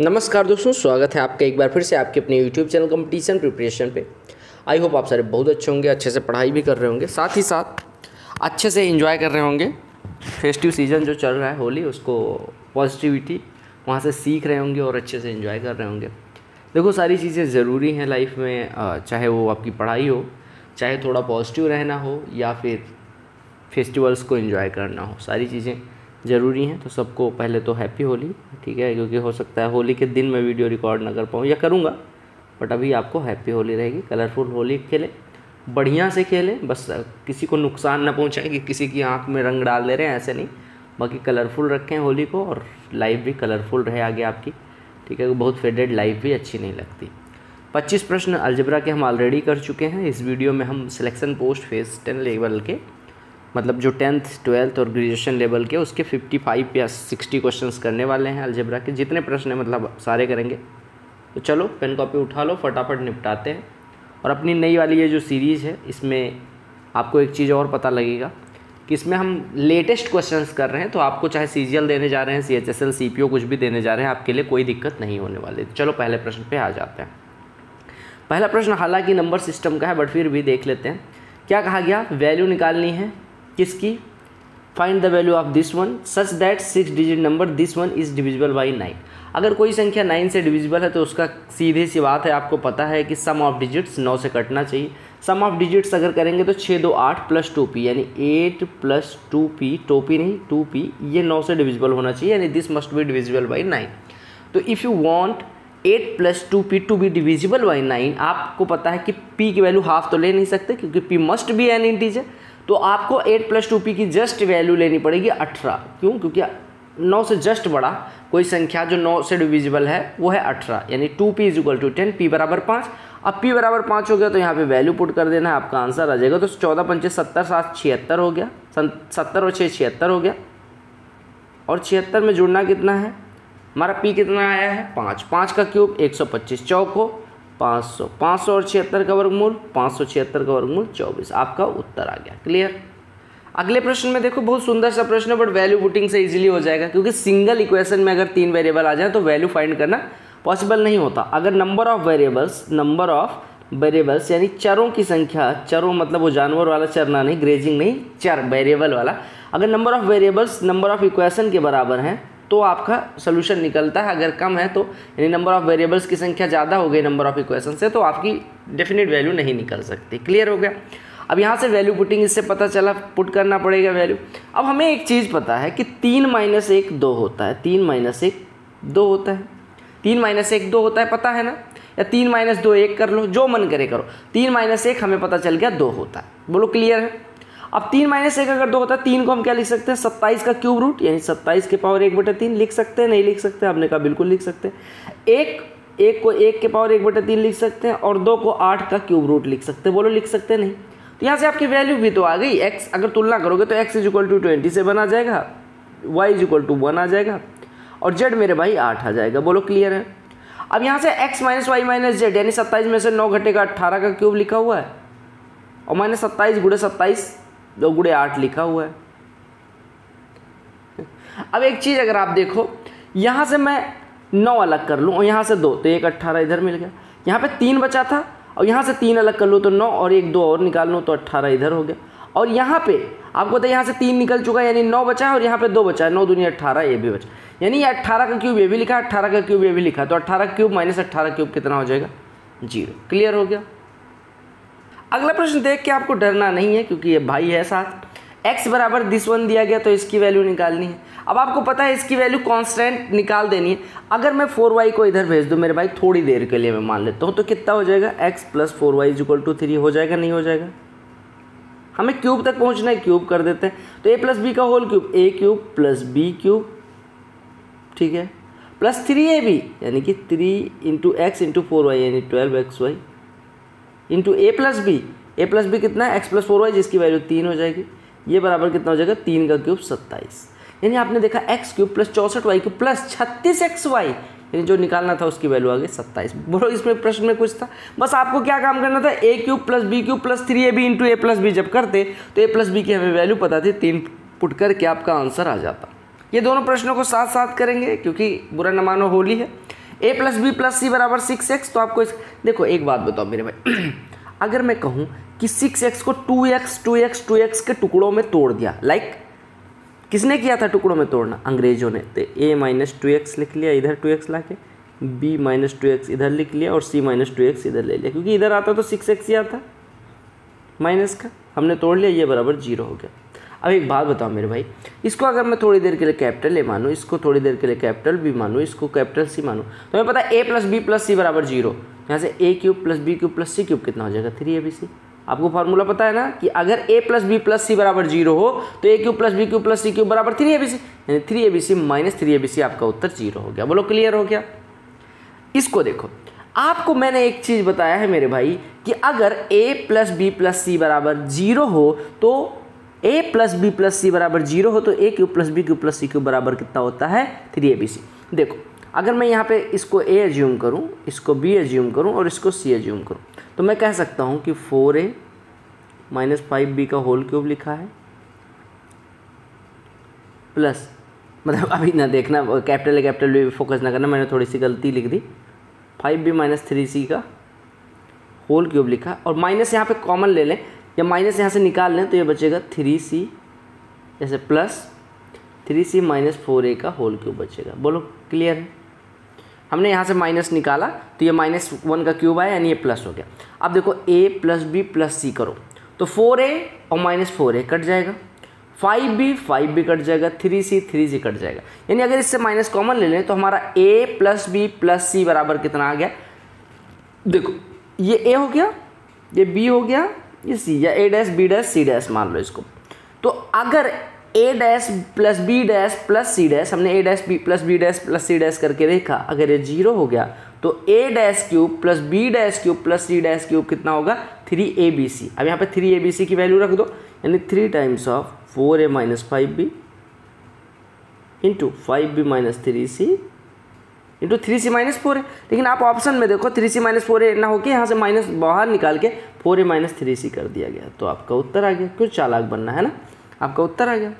नमस्कार दोस्तों, स्वागत है आपका एक बार फिर से आपके अपने YouTube चैनल कंपटीशन प्रिपरेशन पे। आई होप आप सारे बहुत अच्छे होंगे, अच्छे से पढ़ाई भी कर रहे होंगे, साथ ही साथ अच्छे से एंजॉय कर रहे होंगे। फेस्टिव सीज़न जो चल रहा है होली, उसको पॉजिटिविटी वहाँ से सीख रहे होंगे और अच्छे से एंजॉय कर रहे होंगे। देखो, सारी चीज़ें ज़रूरी हैं लाइफ में, चाहे वो आपकी पढ़ाई हो, चाहे थोड़ा पॉजिटिव रहना हो या फिर फेस्टिवल्स को एंजॉय करना हो, सारी चीज़ें ज़रूरी हैं। तो सबको पहले तो हैप्पी होली, ठीक है, क्योंकि हो सकता है होली के दिन मैं वीडियो रिकॉर्ड ना कर पाऊँ या करूँगा, बट अभी आपको हैप्पी होली रहेगी। कलरफुल होली खेलें, बढ़िया से खेलें, बस किसी को नुकसान ना पहुँचाएं कि किसी की आंख में रंग डाल दे रहे हैं, ऐसे नहीं। बाकी कलरफुल रखें होली को, और लाइफ भी कलरफुल रहे आगे आपकी, ठीक है। बहुत फेडेड लाइफ भी अच्छी नहीं लगती। 25 प्रश्न अलजेब्रा के हम ऑलरेडी कर चुके हैं। इस वीडियो में हम सिलेक्शन पोस्ट फेज़ 10 लेवल के, मतलब जो 10th 12th और ग्रेजुएशन लेवल के, उसके 55 या 60 क्वेश्चंस करने वाले हैं अलजेब्रा के। जितने प्रश्न हैं मतलब सारे करेंगे। तो चलो पेन कॉपी उठा लो, फटाफट निपटाते हैं। और अपनी नई वाली ये जो सीरीज़ है, इसमें आपको एक चीज़ और पता लगेगा कि इसमें हम लेटेस्ट क्वेश्चंस कर रहे हैं। तो आपको चाहे CGL देने जा रहे हैं, CHSL CPO कुछ भी देने जा रहे हैं, आपके लिए कोई दिक्कत नहीं होने वाली। चलो पहले प्रश्न पे आ जाते हैं। पहला प्रश्न हालांकि नंबर सिस्टम का है, बट फिर भी देख लेते हैं। क्या कहा गया? वैल्यू निकालनी है किसकी? Find the value of this one such that 6 digit number this one is divisible by 9। अगर कोई संख्या 9 से डिविजिबल है तो उसका सीधे सी बात है, आपको पता है कि सम ऑफ डिजिट्स 9 से कटना चाहिए। सम ऑफ डिजिट्स अगर करेंगे तो 6 2 8 प्लस 2p यानी 8 प्लस 2p, टोपी नहीं 2p, ये 9 से डिविजिबल होना चाहिए, यानी this must be divisible by 9। तो if you want 8 plus 2p to be divisible by 9, आपको पता है कि p की वैल्यू हाफ तो ले नहीं सकते क्योंकि p must be an integer. तो आपको 8 प्लस 2p की जस्ट वैल्यू लेनी पड़ेगी 18। क्यों? क्योंकि 9 से जस्ट बड़ा कोई संख्या जो 9 से डिविजिबल है वो है 18, यानी 2p is equal to 10, p बराबर 5। अब p बराबर 5 हो गया तो यहाँ पे वैल्यू पुट कर देना है, आपका आंसर आ जाएगा। तो 14 पंचे 70 7 76 हो गया, 70 और 6 76 हो गया। और 76 में जुड़ना कितना है? हमारा p कितना आया है? 5 का क्यूब 125, चौको 500, 500 और 76 का वर्गमूल 576 का वर्गमूल 24। आपका उत्तर आ गया। क्लियर। अगले प्रश्न में देखो, बहुत सुंदर सा प्रश्न है, बट वैल्यू पुटिंग से इजीली हो जाएगा क्योंकि सिंगल इक्वेशन में अगर 3 वेरिएबल आ जाए तो वैल्यू फाइंड करना पॉसिबल नहीं होता। अगर नंबर ऑफ वेरिएबल्स यानी चरों की संख्या, चरों मतलब वो जानवर वाला चरना नहीं, ग्रेजिंग नहीं, चर वेरिएबल वाला, अगर number of variables number of equation के बराबर हैं तो आपका सोल्यूशन निकलता है। अगर कम है तो, यानी नंबर ऑफ़ वेरिएबल्स की संख्या ज़्यादा हो गई नंबर ऑफ़ इक्वेशन से, तो आपकी डेफिनेट वैल्यू नहीं निकल सकती। क्लियर हो गया। अब यहाँ से वैल्यू पुटिंग, इससे पता चला पुट करना पड़ेगा वैल्यू। अब हमें एक चीज़ पता है कि 3 - 1 2 होता है, 3 - 1 2 होता है, 3 - 1 2 होता है, पता है ना? या 3 - 2 1 कर लो, जो मन करे करो। 3 - 1 हमें पता चल गया 2 होता है। बोलो क्लियर है। अब 3 - 1 अगर 2 होता है, 3 को हम क्या लिख सकते हैं? 27 का क्यूब रूट, यानी 27 के पावर 1/3 लिख सकते हैं, नहीं लिख सकते? आपने कहा बिल्कुल लिख सकते हैं। 1 को 1 के पावर 1/3 लिख सकते हैं, और 2 को 8 का क्यूब रूट लिख सकते हैं। बोलो लिख सकते हैं? नहीं। तो यहाँ से आपकी वैल्यू भी तो आ गई। x अगर तुलना करोगे तो x इज इक्वल टू 20 से बना जाएगा, y इज इक्वल टू 1 आ जाएगा, और z मेरे भाई 8 आ जाएगा। बोलो क्लियर है। अब यहाँ से x minus y minus z, यानी 27 में से 9 घटेगा 18 का क्यूब लिखा हुआ है, और माइनस 27 × 27 2 × 8 लिखा हुआ है। अब एक चीज़ अगर आप देखो, यहाँ से मैं 9 अलग कर लूँ और यहाँ से 2, तो 1 18 इधर मिल गया। यहाँ पे 3 बचा था, और यहाँ से 3 अलग कर लूँ तो 9, और 1 2 और निकाल लूँ तो 18 इधर हो गया। और यहाँ पे आपको पता है यहाँ से 3 निकल चुका है, यानी 9 बचा है, और यहाँ पे 2 बचा है, 9 दूनी 18, ये भी बचा, यानी 18 का क्यूब ये भी लिखा, 18 का क्यूब ये भी लिखा, तो 18³ - 18³ कितना हो जाएगा? 0। क्लियर हो गया। अगला प्रश्न देख के आपको डरना नहीं है क्योंकि ये भाई है साथ। x बराबर दिस वन दिया गया तो इसकी वैल्यू निकालनी है। अब आपको पता है इसकी वैल्यू कांस्टेंट निकाल देनी है। अगर मैं 4y को इधर भेज दूँ मेरे भाई, थोड़ी देर के लिए मैं मान लेता हूँ, तो कितना हो जाएगा? x + 4y = 3 हो जाएगा, नहीं हो जाएगा? हमें क्यूब तक पहुँचना है, क्यूब कर देते हैं। तो a + b का होल क्यूब, a³ + b³, ठीक है, + 3ab, यानी कि 3 × x × 4y, यानी 12xy, into a plus B कितना है? x + 4y, जिसकी वैल्यू 3 हो जाएगी। ये बराबर कितना हो जाएगा? 3³ - 27, यानी आपने देखा x³ + 64y³ + 36xy, यानी जो निकालना था उसकी वैल्यू आ गई 27। बोलो इसमें प्रश्न में कुछ था? बस आपको क्या काम करना था? a³ + b³ + 3ab into a + b जब करते तो a + b की हमें वैल्यू पता थी, 3 पुट करके आपका आंसर आ जाता। ये दोनों प्रश्नों को साथ साथ करेंगे क्योंकि बुरा न मानो होली है। ए प्लस बी प्लस सी बराबर 6x। तो आपको देखो एक बात बताओ मेरे भाई, अगर मैं कहूँ कि 6x को 2x 2x 2x के टुकड़ों में तोड़ दिया, लाइक किसने किया था टुकड़ों में तोड़ना? अंग्रेजों ने। तो a माइनस 2x लिख लिया, इधर 2x ला के b माइनस 2x इधर लिख लिया और c माइनस 2x इधर ले लिया, क्योंकि इधर आता तो 6x ही आता माइनस का, हमने तोड़ लिया, ये बराबर 0 हो गया। अब एक बात बताओ मेरे भाई, इसको अगर मैं थोड़ी देर के लिए कैपिटल ए मानूँ, इसको थोड़ी देर के लिए कैपिटल बी मानूँ, इसको कैपिटल सी मानूँ, तो हमें पता है ए प्लस बी प्लस सी बराबर 0। यहाँ से ए cube plus B cube plus सी क्यूब कितना हो जाएगा? 3abc। आपको फार्मूला पता है ना कि अगर ए प्लस बी प्लस सी बराबर 0 हो तो ए cube plus B cube plus सी क्यूब बराबर 3abc, यानी 3abc माइनस 3abc आपका उत्तर 0 हो गया। बोलो क्लियर हो गया? इसको देखो, आपको मैंने एक चीज़ बताया है मेरे भाई कि अगर ए प्लस बी प्लस सी बराबर 0 हो तो ए प्लस बी प्लस सी बराबर 0 हो तो ए cube plus B cube plus सी क्यूब बराबर कितना होता है? 3abc। देखो अगर मैं यहाँ पे इसको ए एज्यूम करूँ, इसको बी एज्यूम करूँ और इसको सी एज्यूम करूँ, तो मैं कह सकता हूँ कि 4a माइनस 5b का होल क्यूब लिखा है प्लस, मतलब अभी ना देखना capital A capital B focus ना करना, मैंने थोड़ी सी गलती लिख दी, 5b माइनस 3c का होल क्यूब लिखा और माइनस यहाँ पे कॉमन ले लें या माइनस यहाँ से निकाल लें तो ये बचेगा 3c, जैसे प्लस 3c माइनस 4a का होल क्यूब बचेगा। बोलो क्लियर है? हमने यहाँ से माइनस निकाला तो ये माइनस 1 का क्यूब आया, यानी ये प्लस हो गया। अब देखो a प्लस बी प्लस सी करो तो 4a और माइनस 4a कट जाएगा, 5b कट जाएगा, 3c कट जाएगा, यानी अगर इससे माइनस कॉमन ले लें तो हमारा a प्लस बी प्लस सी बराबर कितना आ गया? देखो ये a हो गया, ये b हो गया, ये सी या ए डैश बी डैश सी डैश मान लो इसको। तो अगर ए dash plus B dash plus सी डैश, हमने ए डैश बी डैश प्लस सी डैश करके देखा, अगर ये 0 हो गया तो ए dash cube plus B dash cube plus सी डैश क्यूब कितना होगा? 3abc। अब यहाँ पे 3abc की वैल्यू रख दो, यानी 3 times of 4a minus 5b into 5b minus 3c into 3c minus 4a। लेकिन आप ऑप्शन में देखो 3c माइनस 4a ना होकर यहाँ से माइनस बाहर निकाल के 4a माइनस 3c कर दिया गया, तो आपका उत्तर आ गया। क्यों चालाक बनना है ना, आपका उत्तर आ गया।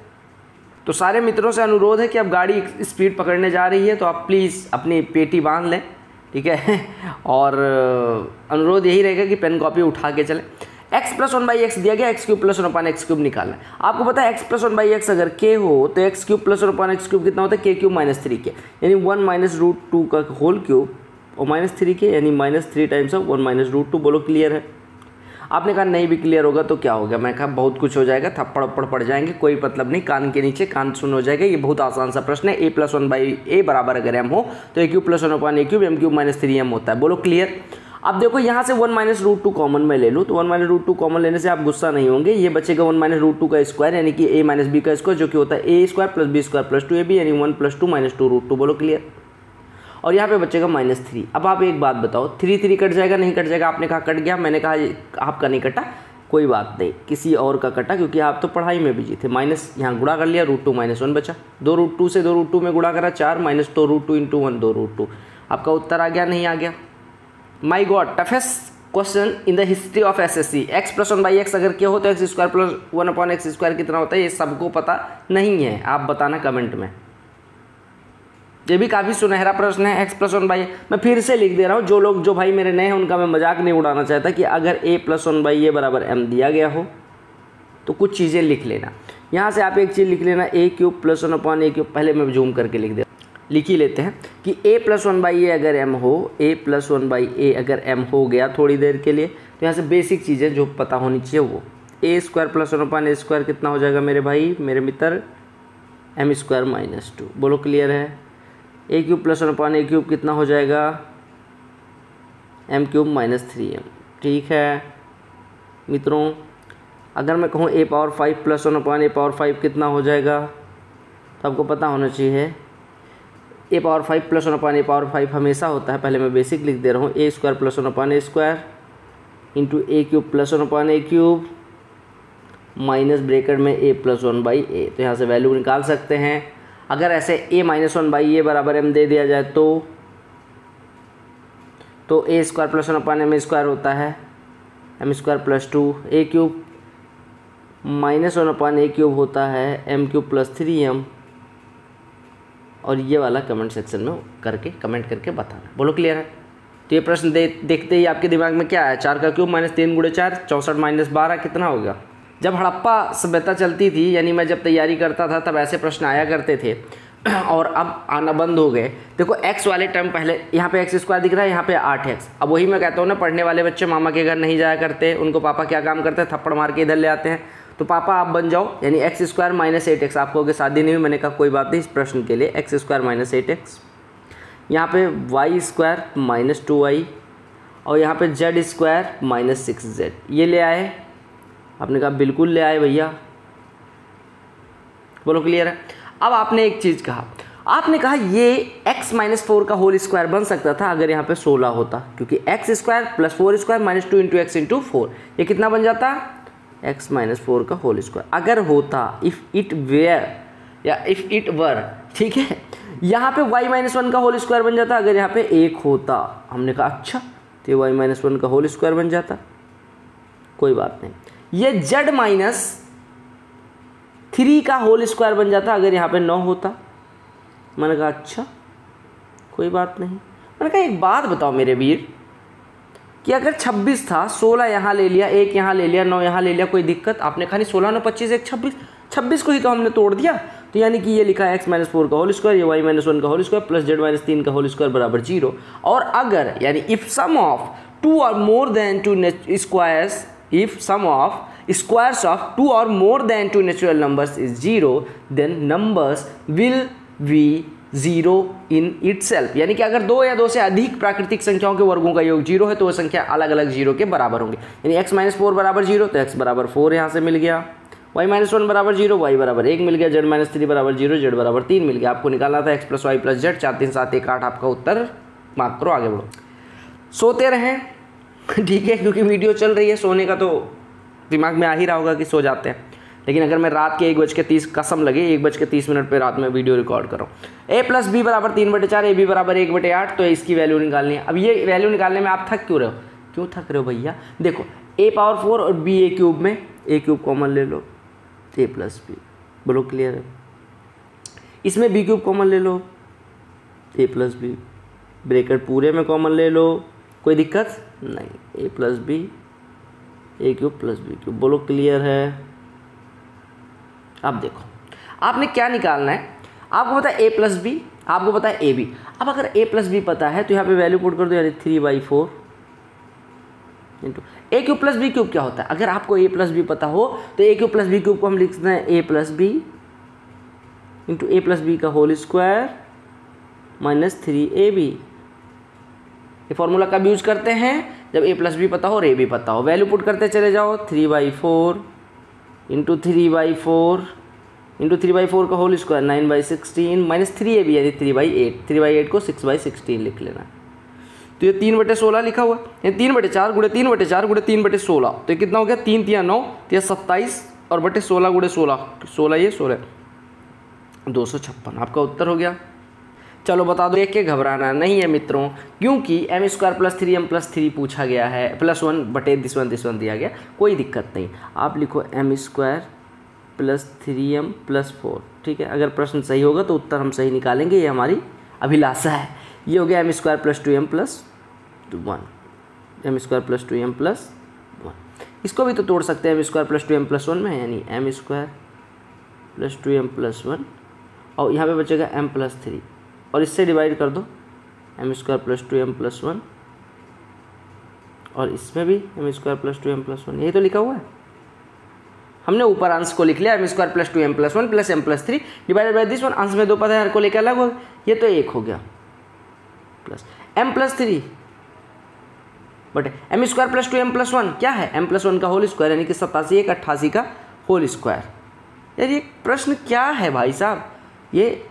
तो सारे मित्रों से अनुरोध है कि आप गाड़ी स्पीड पकड़ने जा रही है तो आप प्लीज़ अपनी पेटी बांध लें, ठीक है, और अनुरोध यही रहेगा कि पेन कॉपी उठा के चलें। x प्लस 1/x दिया गया, x cube plus 1/x cube निकालना है। आपको पता है x प्लस 1/x अगर k हो तो x cube plus 1/x cube कितना होता है? k क्यूब माइनस 3k, यानी 1 माइनस रूट 2 का होल क्यूब और माइनस 3k, यानी minus 3 times of 1 minus root 2। बोलो क्लियर है? आपने कहा नहीं भी क्लियर होगा तो क्या होगा? मैं कहा बहुत कुछ हो जाएगा, थप्पड़ उप्पड़ पड़ जाएंगे, कोई मतलब नहीं, कान के नीचे कान सुन हो जाएगा। ये बहुत आसान सा प्रश्न है। ए प्लस 1/a बराबर अगर m हो तो a cube plus 1/a cube m cube minus 3m होता है। बोलो क्लियर? अब देखो यहाँ से 1 माइनस रूट 2 कॉमन मैं ले लूँ तो 1 माइनस रूट 2 कॉमन लेने से आप गुस्सा नहीं होंगे, ये बचेगा 1 माइनस रूट 2 का स्क्वायर, यानी कि a माइनस b का स्क्वायर, जो कि होता है a square plus b square plus 2ab, यानी 1 प्लस 2 माइनस 2 रूट 2। बोलो क्लियर? और यहाँ पे बचेगा माइनस 3। अब आप एक बात बताओ, 3 कट जाएगा नहीं कट जाएगा? आपने कहा कट गया, मैंने कहा आपका नहीं कटा, कोई बात नहीं, किसी और का कटा, क्योंकि आप तो पढ़ाई में बिजी थे। माइनस यहाँ गुणा कर लिया, √2 माइनस 1 बचा, 2√2 से 2√2 में गुणा करा 4 माइनस 2√2 इंटू 1 2√2। आपका उत्तर आ गया नहीं आ गया? My God, toughest question in the history of SSC। x प्लस 1/x अगर क्या हो तो x square plus 1/x square कितना होता है? ये सबको पता नहीं है, आप बताना कमेंट में। ये भी काफ़ी सुनहरा प्रश्न है। x प्लस 1/a मैं फिर से लिख दे रहा हूँ, जो भाई मेरे नए हैं उनका मैं मजाक नहीं उड़ाना चाहता कि अगर a प्लस 1/a बराबर m दिया गया हो तो कुछ चीज़ें लिख लेना। यहाँ से आप एक चीज़ लिख लेना, a cube plus 1/a cube, पहले मैं जूम करके लिख दे, लिख ही लेते हैं कि a प्लस 1/a अगर m हो, a प्लस 1/a अगर m हो गया थोड़ी देर के लिए, तो यहाँ से बेसिक चीज़ें जो पता होनी चाहिए वो a square plus 1/a square कितना हो जाएगा मेरे भाई, मेरे मित्र? m square minus 2। बोलो क्लियर है? a cube plus 1/a cube कितना हो जाएगा? m cube minus 3m। ठीक है मित्रों, अगर मैं कहूँ a power 5 plus 1/a power 5 कितना हो जाएगा, तो आपको पता होना चाहिए a power 5 plus 1/a power 5 हमेशा होता है। पहले मैं बेसिक लिख दे रहा हूँ, ए square plus 1/a square into ए cube plus 1/a cube minus bracket में ए प्लस 1/a। तो यहाँ से वैल्यू निकाल सकते हैं। अगर ऐसे ए माइनस 1/a बराबर एम दे दिया जाए तो ए स्क्वायर प्लस 1/m स्क्वायर होता है, M square plus 2 A cube minus 1/a cube होता है, एम क्यूब प्लस 3m और ये वाला कमेंट सेक्शन में करके कमेंट करके बताना। बोलो क्लियर है? तो ये प्रश्न देखते ही आपके दिमाग में क्या है, 4 का क्यूब - 3 × 4 = 64 - 12 कितना हो गया। जब हड़प्पा सभ्यता चलती थी, यानी मैं जब तैयारी करता था तब ऐसे प्रश्न आया करते थे और अब आना बंद हो गए। देखो x वाले टर्म पहले, यहाँ पे x² दिख रहा है, यहाँ पे 8x। अब वही मैं कहता हूँ ना, पढ़ने वाले बच्चे मामा के घर नहीं जाया करते, उनको पापा क्या काम करते हैं, थप्पड़ मार के इधर ले आते हैं। तो पापा आप बन जाओ, यानी x² - 8x। आपको कहोगे शादी नहीं हुई, मैंने कहा कोई बात नहीं, इस प्रश्न के लिए x² - 8x। यहाँ पे y² - 2y और यहाँ पे z² - 6z। ये ले आए, आपने कहा बिल्कुल ले आए भैया। बोलो क्लियर है? अब आपने एक चीज़ कहा, आपने कहा ये x - 4 का होल स्क्वायर बन सकता था अगर यहाँ पे 16 होता, क्योंकि x² + 4² - 2 × x × 4 ये कितना बन जाता, x - 4 का होल स्क्वायर अगर होता, इफ़ इट वेयर या इफ़ इट वर। ठीक है, यहाँ पे y - 1 का होल स्क्वायर बन जाता अगर यहाँ पे 1 होता। हमने कहा अच्छा, तो ये y - 1 का होल स्क्वायर बन जाता, कोई बात नहीं। ये z - 3 का होल स्क्वायर बन जाता अगर यहाँ पे 9 होता। मैंने कहा अच्छा, कोई बात नहीं। मैंने कहा एक बात बताओ मेरे वीर, कि अगर 26 था, 16 यहाँ ले लिया, 1 यहाँ ले लिया, 9 यहाँ ले लिया, कोई दिक्कत? आपने कहा नहीं, 16, 9, 25, 1, 26 को ही तो हमने तोड़ दिया। तो यानी कि ये लिखा है x - 4 का होल स्क्वायर, ये y - 1 का होल स्क्वायर प्लस z - 3 का होल स्क्वायर बराबर 0। और अगर, यानी if sum of 2 or more than 2 squares, if sum of squares of 2 or more than 2 natural numbers is 0, then numbers will be 0 in itself। यानी कि अगर 2 या 2 से अधिक प्राकृतिक संख्याओं के वर्गों का योग 0 है, तो वह संख्या अलग अलग 0 के बराबर होंगे। यानी x - 4 = 0, तो x बराबर 4 यहाँ से मिल गया, y - 1 बराबर 0, y बराबर 1 मिल गया, z - 3 बराबर 0, z बराबर 3 मिल गया। आपको निकालना था x + y + z, 4, 3, 7, 1, 8 आपका उत्तर। मार्क करो, आगे बढ़ो, सोते रहें ठीक है, क्योंकि वीडियो चल रही है, सोने का तो दिमाग में आ ही रहा होगा कि सो जाते हैं। लेकिन अगर मैं रात के 1:30, कसम लगे 1:30 पर रात में वीडियो रिकॉर्ड करो। a + b बराबर 3/4, a b बराबर 1/8, तो इसकी वैल्यू निकालनी है। अब ये वैल्यू निकालने में आप थक क्यों रहे हो, भैया? देखो a पावर 4 और b a³ में a³ कॉमन ले लो, a + b। बोलो क्लियर है? इसमें b³ कॉमन ले लो, a + b, ब्रेकेट पूरे में कॉमन ले लो, कोई दिक्कत नहीं, a + b, a³ + b³। बोलो क्लियर है? अब देखो आपने क्या निकालना है। आपको पता है a + b, आपको पता है ab। अब अगर a + b पता है तो यहाँ पे वैल्यू पुट कर दो, यानी 3/4 इंटू a³ + b³ क्या होता है। अगर आपको a + b पता हो तो a³ + b³ को हम लिखते हैं a + b into a + b का होल स्क्वायर -3ab। ये फॉर्मूला कब यूज करते हैं, जब a + b पता हो और ab पता हो। वैल्यू पुट करते चले जाओ, 3/4 इंटू 3/4 इंटू 3/4 का होल स्क्वायर 9/16 -3ab, यानी 3/8। 3/8 को 6/16 लिख लेना। तो ये 3/16 लिखा हुआ, यानी 3/4 × 3/4 × 3/16, तो ये कितना हो गया, 3×3 = 9, 3×7 और / 16 × 16, 16 ये 16, 256 आपका उत्तर हो गया। चलो बता दो, देख के घबराना नहीं है मित्रों, क्योंकि m² + 3m + 3 पूछा गया है, +1/(this one) दिया गया, कोई दिक्कत नहीं। आप लिखो m² + 3m + 4। ठीक है, अगर प्रश्न सही होगा तो उत्तर हम सही निकालेंगे, ये हमारी अभिलाषा है। ये हो गया m² + 2m + 1, m² + 2m + 1। इसको भी तो तोड़ सकते हैं m² + 2m + 1 में, यानी m² + 2m + 1 और यहाँ पे बचेगा m + 3 और इससे डिवाइड कर दो m² + 2m + 1 और इसमें भी m² + 2m + 1। यही तो लिखा हुआ है, हमने ऊपर अंश को लिख लिया m² + 2m + 1 + m + 3 divided by this one. अंश में 2 पद है, हर को लेकर अलग हो, ये तो 1 हो गया plus m + 3 but m² + 2m + 1 क्या है, m + 1 का होल स्क्वायर, यानी कि 87, 188 का होल स्क्वायर। यार ये प्रश्न क्या है भाई साहब, ये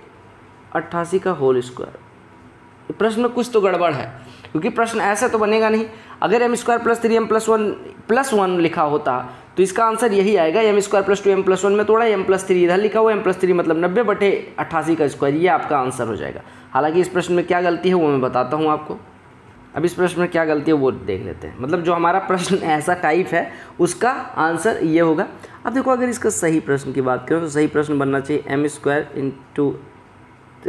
88 का होल स्क्वायर, प्रश्न में कुछ तो गड़बड़ है, क्योंकि प्रश्न ऐसा तो बनेगा नहीं। अगर m² + 3m + 1 लिखा होता तो इसका आंसर यही आएगा, m² + 2m + 1 में तोड़ा, m + 3 इधर लिखा हुआ, m + 3 मतलब 90/88 का स्क्वायर, ये आपका आंसर हो जाएगा। हालांकि इस प्रश्न में क्या गलती है वो मैं बताता हूँ आपको। अब इस प्रश्न में क्या गलती है वो देख लेते हैं, मतलब जो हमारा प्रश्न ऐसा टाइप है उसका आंसर ये होगा। अब देखो, अगर इसका सही प्रश्न की बात करें तो सही प्रश्न बनना चाहिए m²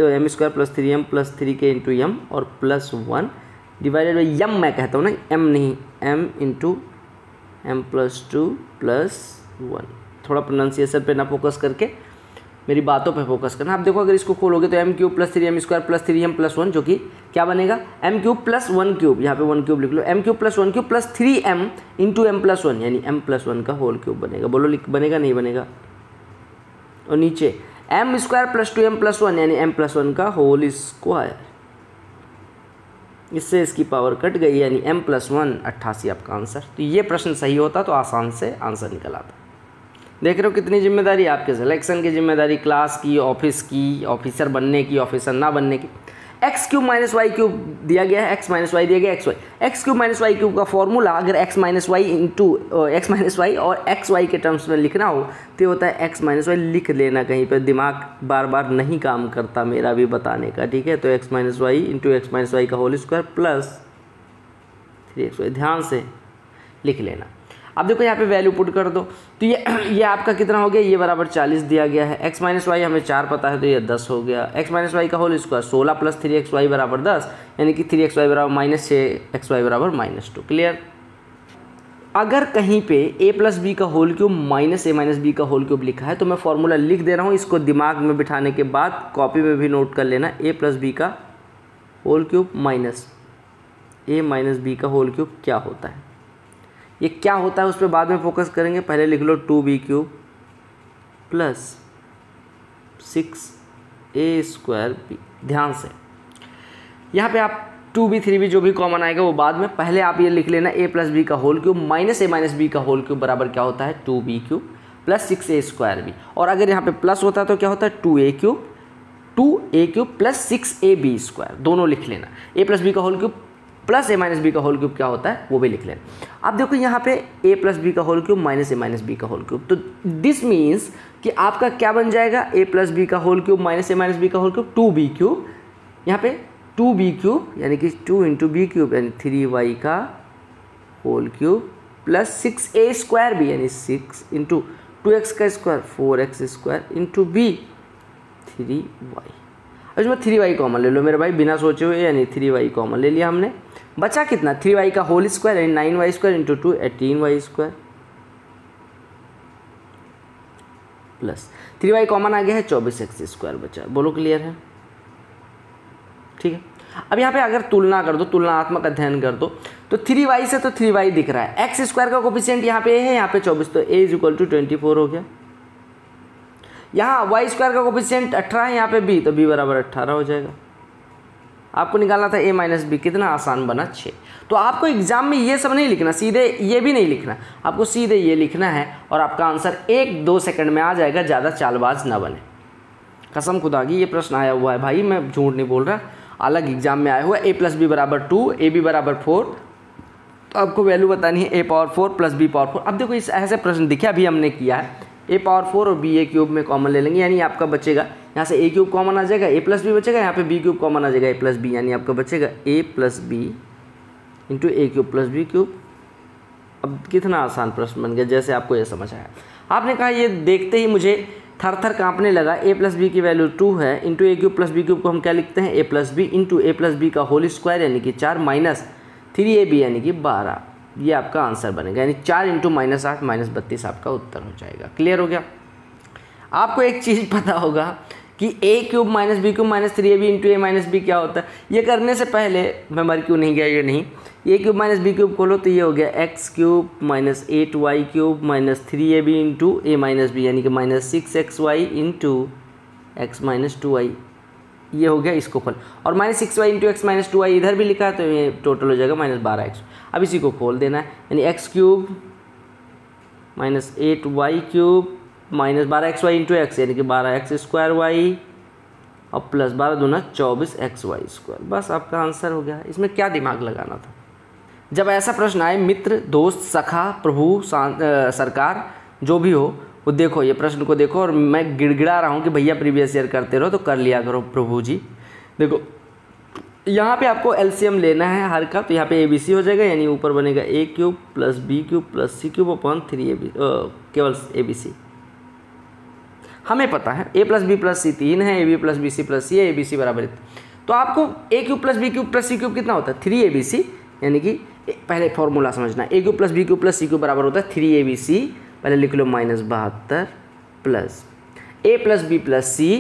M square plus three M plus three के इंटू एम और plus one divided by M मैं कहता हूँ ना, एम नहीं, M into M plus two plus one. थोड़ा प्रोनाउंसिएशन पे ना फोकस करके मेरी बातों पे फोकस करना। आप देखो अगर इसको खोलोगे तो M cube plus three M square plus three M plus one, जो कि क्या बनेगा M cube plus one cube, यहाँ पे वन क्यूब लिख लो, M cube plus one cube plus three M into M plus one, यानी एम प्लस वन का होल क्यूब बनेगा। बोलो बनेगा नहीं बनेगा। और नीचे M square plus two M plus one, यानी एम प्लस वन का होल स्क्वायर, इससे इसकी पावर कट गई, यानी एम प्लस वन 88 आपका आंसर। तो ये प्रश्न सही होता तो आसान से आंसर निकल आता। देख रहे हो कितनी जिम्मेदारी आपके, सिलेक्शन की जिम्मेदारी, क्लास की, ऑफिस की, ऑफिसर बनने की, ऑफिसर ना बनने की। X cube minus Y cube दिया गया है, एक्स माइनस वाई दिया गया, x Y. X cube minus Y cube का फॉर्मूला अगर x minus Y into x minus Y और एक्स वाई के टर्म्स में लिखना हो तो ये होता है एक्स माइनस वाई। लिख लेना कहीं पर, दिमाग बार बार नहीं काम करता मेरा भी बताने का, ठीक है। तो x minus Y into x minus Y का whole square plus three x Y, ध्यान से लिख लेना। अब देखो यहाँ पे वैल्यू पुट कर दो तो ये आपका कितना हो गया, ये बराबर 40 दिया गया है। एक्स माइनस वाई हमें 4 पता है तो ये 10 हो गया। एक्स माइनस वाई का whole square 16 plus three x Y बराबर 10, यानी कि थ्री एक्स वाई बराबर माइनस 6, एक्स वाई बराबर माइनस 2। क्लियर। अगर कहीं पे ए प्लस बी का होल क्यूब माइनस ए माइनस बी का होल क्यूब लिखा है तो मैं फॉर्मूला लिख दे रहा हूँ, इसको दिमाग में बिठाने के बाद कॉपी में भी नोट कर लेना। ए प्लस बी का होल क्यूब माइनस ए माइनस बी का होल क्यूब क्या होता है, ये क्या होता है उस पर बाद में फोकस करेंगे। पहले लिख लो 2b cube plus 6a square B. ध्यान से यहाँ पे आप 2b 3b जो भी कॉमन आएगा वो बाद में, पहले आप ये लिख लेना a प्लस बी का होल क्यूब माइनस a का होल क्यूब बराबर क्या होता है 2b cube plus 6a square b. और अगर यहाँ पे प्लस होता है तो क्या होता है 2a cube, 2a cube plus 6ab square, दोनों लिख लेना। a प्लस बी का होल क्यूब प्लस ए माइनस बी का होल क्यूब क्या होता है वो भी लिख लेना। अब देखो यहाँ पे ए प्लस बी का होल क्यूब माइनस ए बी का होल क्यूब, तो दिस मीन्स कि आपका क्या बन जाएगा ए प्लस बी का होल क्यूब माइनस ए बी का होल क्यूब 2b क्यूब, यहाँ पे 2b क्यूब यानी कि 2 इंटू बी क्यूब यानी 3y का whole cube plus 6a square B यानी 6 इंटू 2x का square 4x square into B 3y। इसमें 3y कॉमन ले लो मेरे भाई बिना सोचे हुए, यानी 3y कॉमन ले लिया हमने। बचा कितना 3y का होल स्क्वायर यानी 9y square into 2 18y square plus 3y common आ गया है 24x स्क्वायर बचा। बोलो क्लियर है, ठीक है। अब यहाँ पे अगर तुलना कर दो, तुलनात्मक अध्ययन कर दो तो 3y से तो 3y दिख रहा है, x स्क्वायर का कोफिशिएंट यहाँ पे है, यहाँ पे 24 तो a इज इक्वल टू 24 हो गया। यहाँ वाई स्क्वायर का कोफिशिएंट 18 है, यहाँ पे बी तो बी बराबर 18 हो जाएगा। आपको निकालना था ए माइनस बी, कितना आसान बना 6। तो आपको एग्जाम में ये सब नहीं लिखना, सीधे ये भी नहीं लिखना, आपको सीधे ये लिखना है और आपका आंसर 1-2 सेकंड में आ जाएगा। ज़्यादा चालबाज ना बने, कसम खुदा की। ये प्रश्न आया हुआ है भाई, मैं झूठ नहीं बोल रहा, अलग एग्जाम में आया हुआ है। ए प्लस बी बराबर 2 ए बी बराबर 4, तो आपको वैल्यू बतानी है ए पावर 4 प्लस बी पावर 4। अब देखो इस ऐसे प्रश्न दिखा भी हमने किया है, ए पावर 4 और बी ए क्यूब में कॉमन ले लेंगे, यानी आपका बचेगा यहाँ से ए क्यूब कॉमन आ जाएगा, ए प्लस बी बचेगा, यहाँ पे बी क्यूब कॉमन आ जाएगा ए प्लस बी, यानी आपका बचेगा ए प्लस बी इंटू ए क्यूब प्लस बी क्यूब। अब कितना आसान प्रश्न बन गया, जैसे आपको ये समझ आया। आपने कहा ये देखते ही मुझे थर थर काँपने लगा। ए प्लस बी की वैल्यू 2 है इंटू ए क्यूब प्लस बी क्यूब को हम क्या लिखते हैं ए प्लस बी इंटू ए प्लस बी का होल स्क्वायर यानी कि 4 माइनस 3ab यानी कि 12। ये आपका आंसर बनेगा, यानी 4 इंटू -8 -32 आपका उत्तर हो जाएगा। क्लियर हो गया। आपको एक चीज़ पता होगा कि ए cube minus B cube minus 3ab into ए माइनस बी क्या होता है। ये करने से पहले मैं मर क्यों नहीं गया, ये नहीं, ए क्यूब माइनस बी क्यूब खोलो तो ये हो गया x cube minus 8y cube minus 3ab into ए माइनस बी यानी कि minus 6xy into x minus 2y, ये हो गया। इसको खोल और minus 6y into x minus 2y इधर भी लिखा है तो ये टोटल हो जाएगा माइनस 12x। अब इसी को खोल देना है, यानी x cube minus 8y cube minus 12xy into x यानी कि 12x स्क्वायर वाई और प्लस 12 दूना 24xy स्क्वायर। बस आपका आंसर हो गया। इसमें क्या दिमाग लगाना था। जब ऐसा प्रश्न आए, मित्र, दोस्त, सखा, प्रभु, सरकार, जो भी हो वो देखो, ये प्रश्न को देखो। और मैं गिड़गिड़ा रहा हूँ कि भैया प्रीवियस ईयर करते रहो तो कर लिया करो प्रभु जी। देखो यहाँ पे आपको एलसीएम लेना है हर का, तो यहाँ पे एबीसी हो जाएगा यानी ऊपर बनेगा ए cube plus B cube plus सी क्यूब अपॉन 3ab, केवल एबीसी। हमें पता है ए प्लस बी प्लस सी 3 है, A B plus B C plus सी है, ए बी सी बराबर, तो आपको ए cube plus B cube plus सी क्यूब कितना होता है 3 ए बी सी, यानी कि पहले फॉर्मूला समझना, ए cube plus B cube plus सी क्यूब बराबर होता है 3 ए बी सी, पहले लिख लो माइनस 72 प्लस ए प्लस बी प्लस सी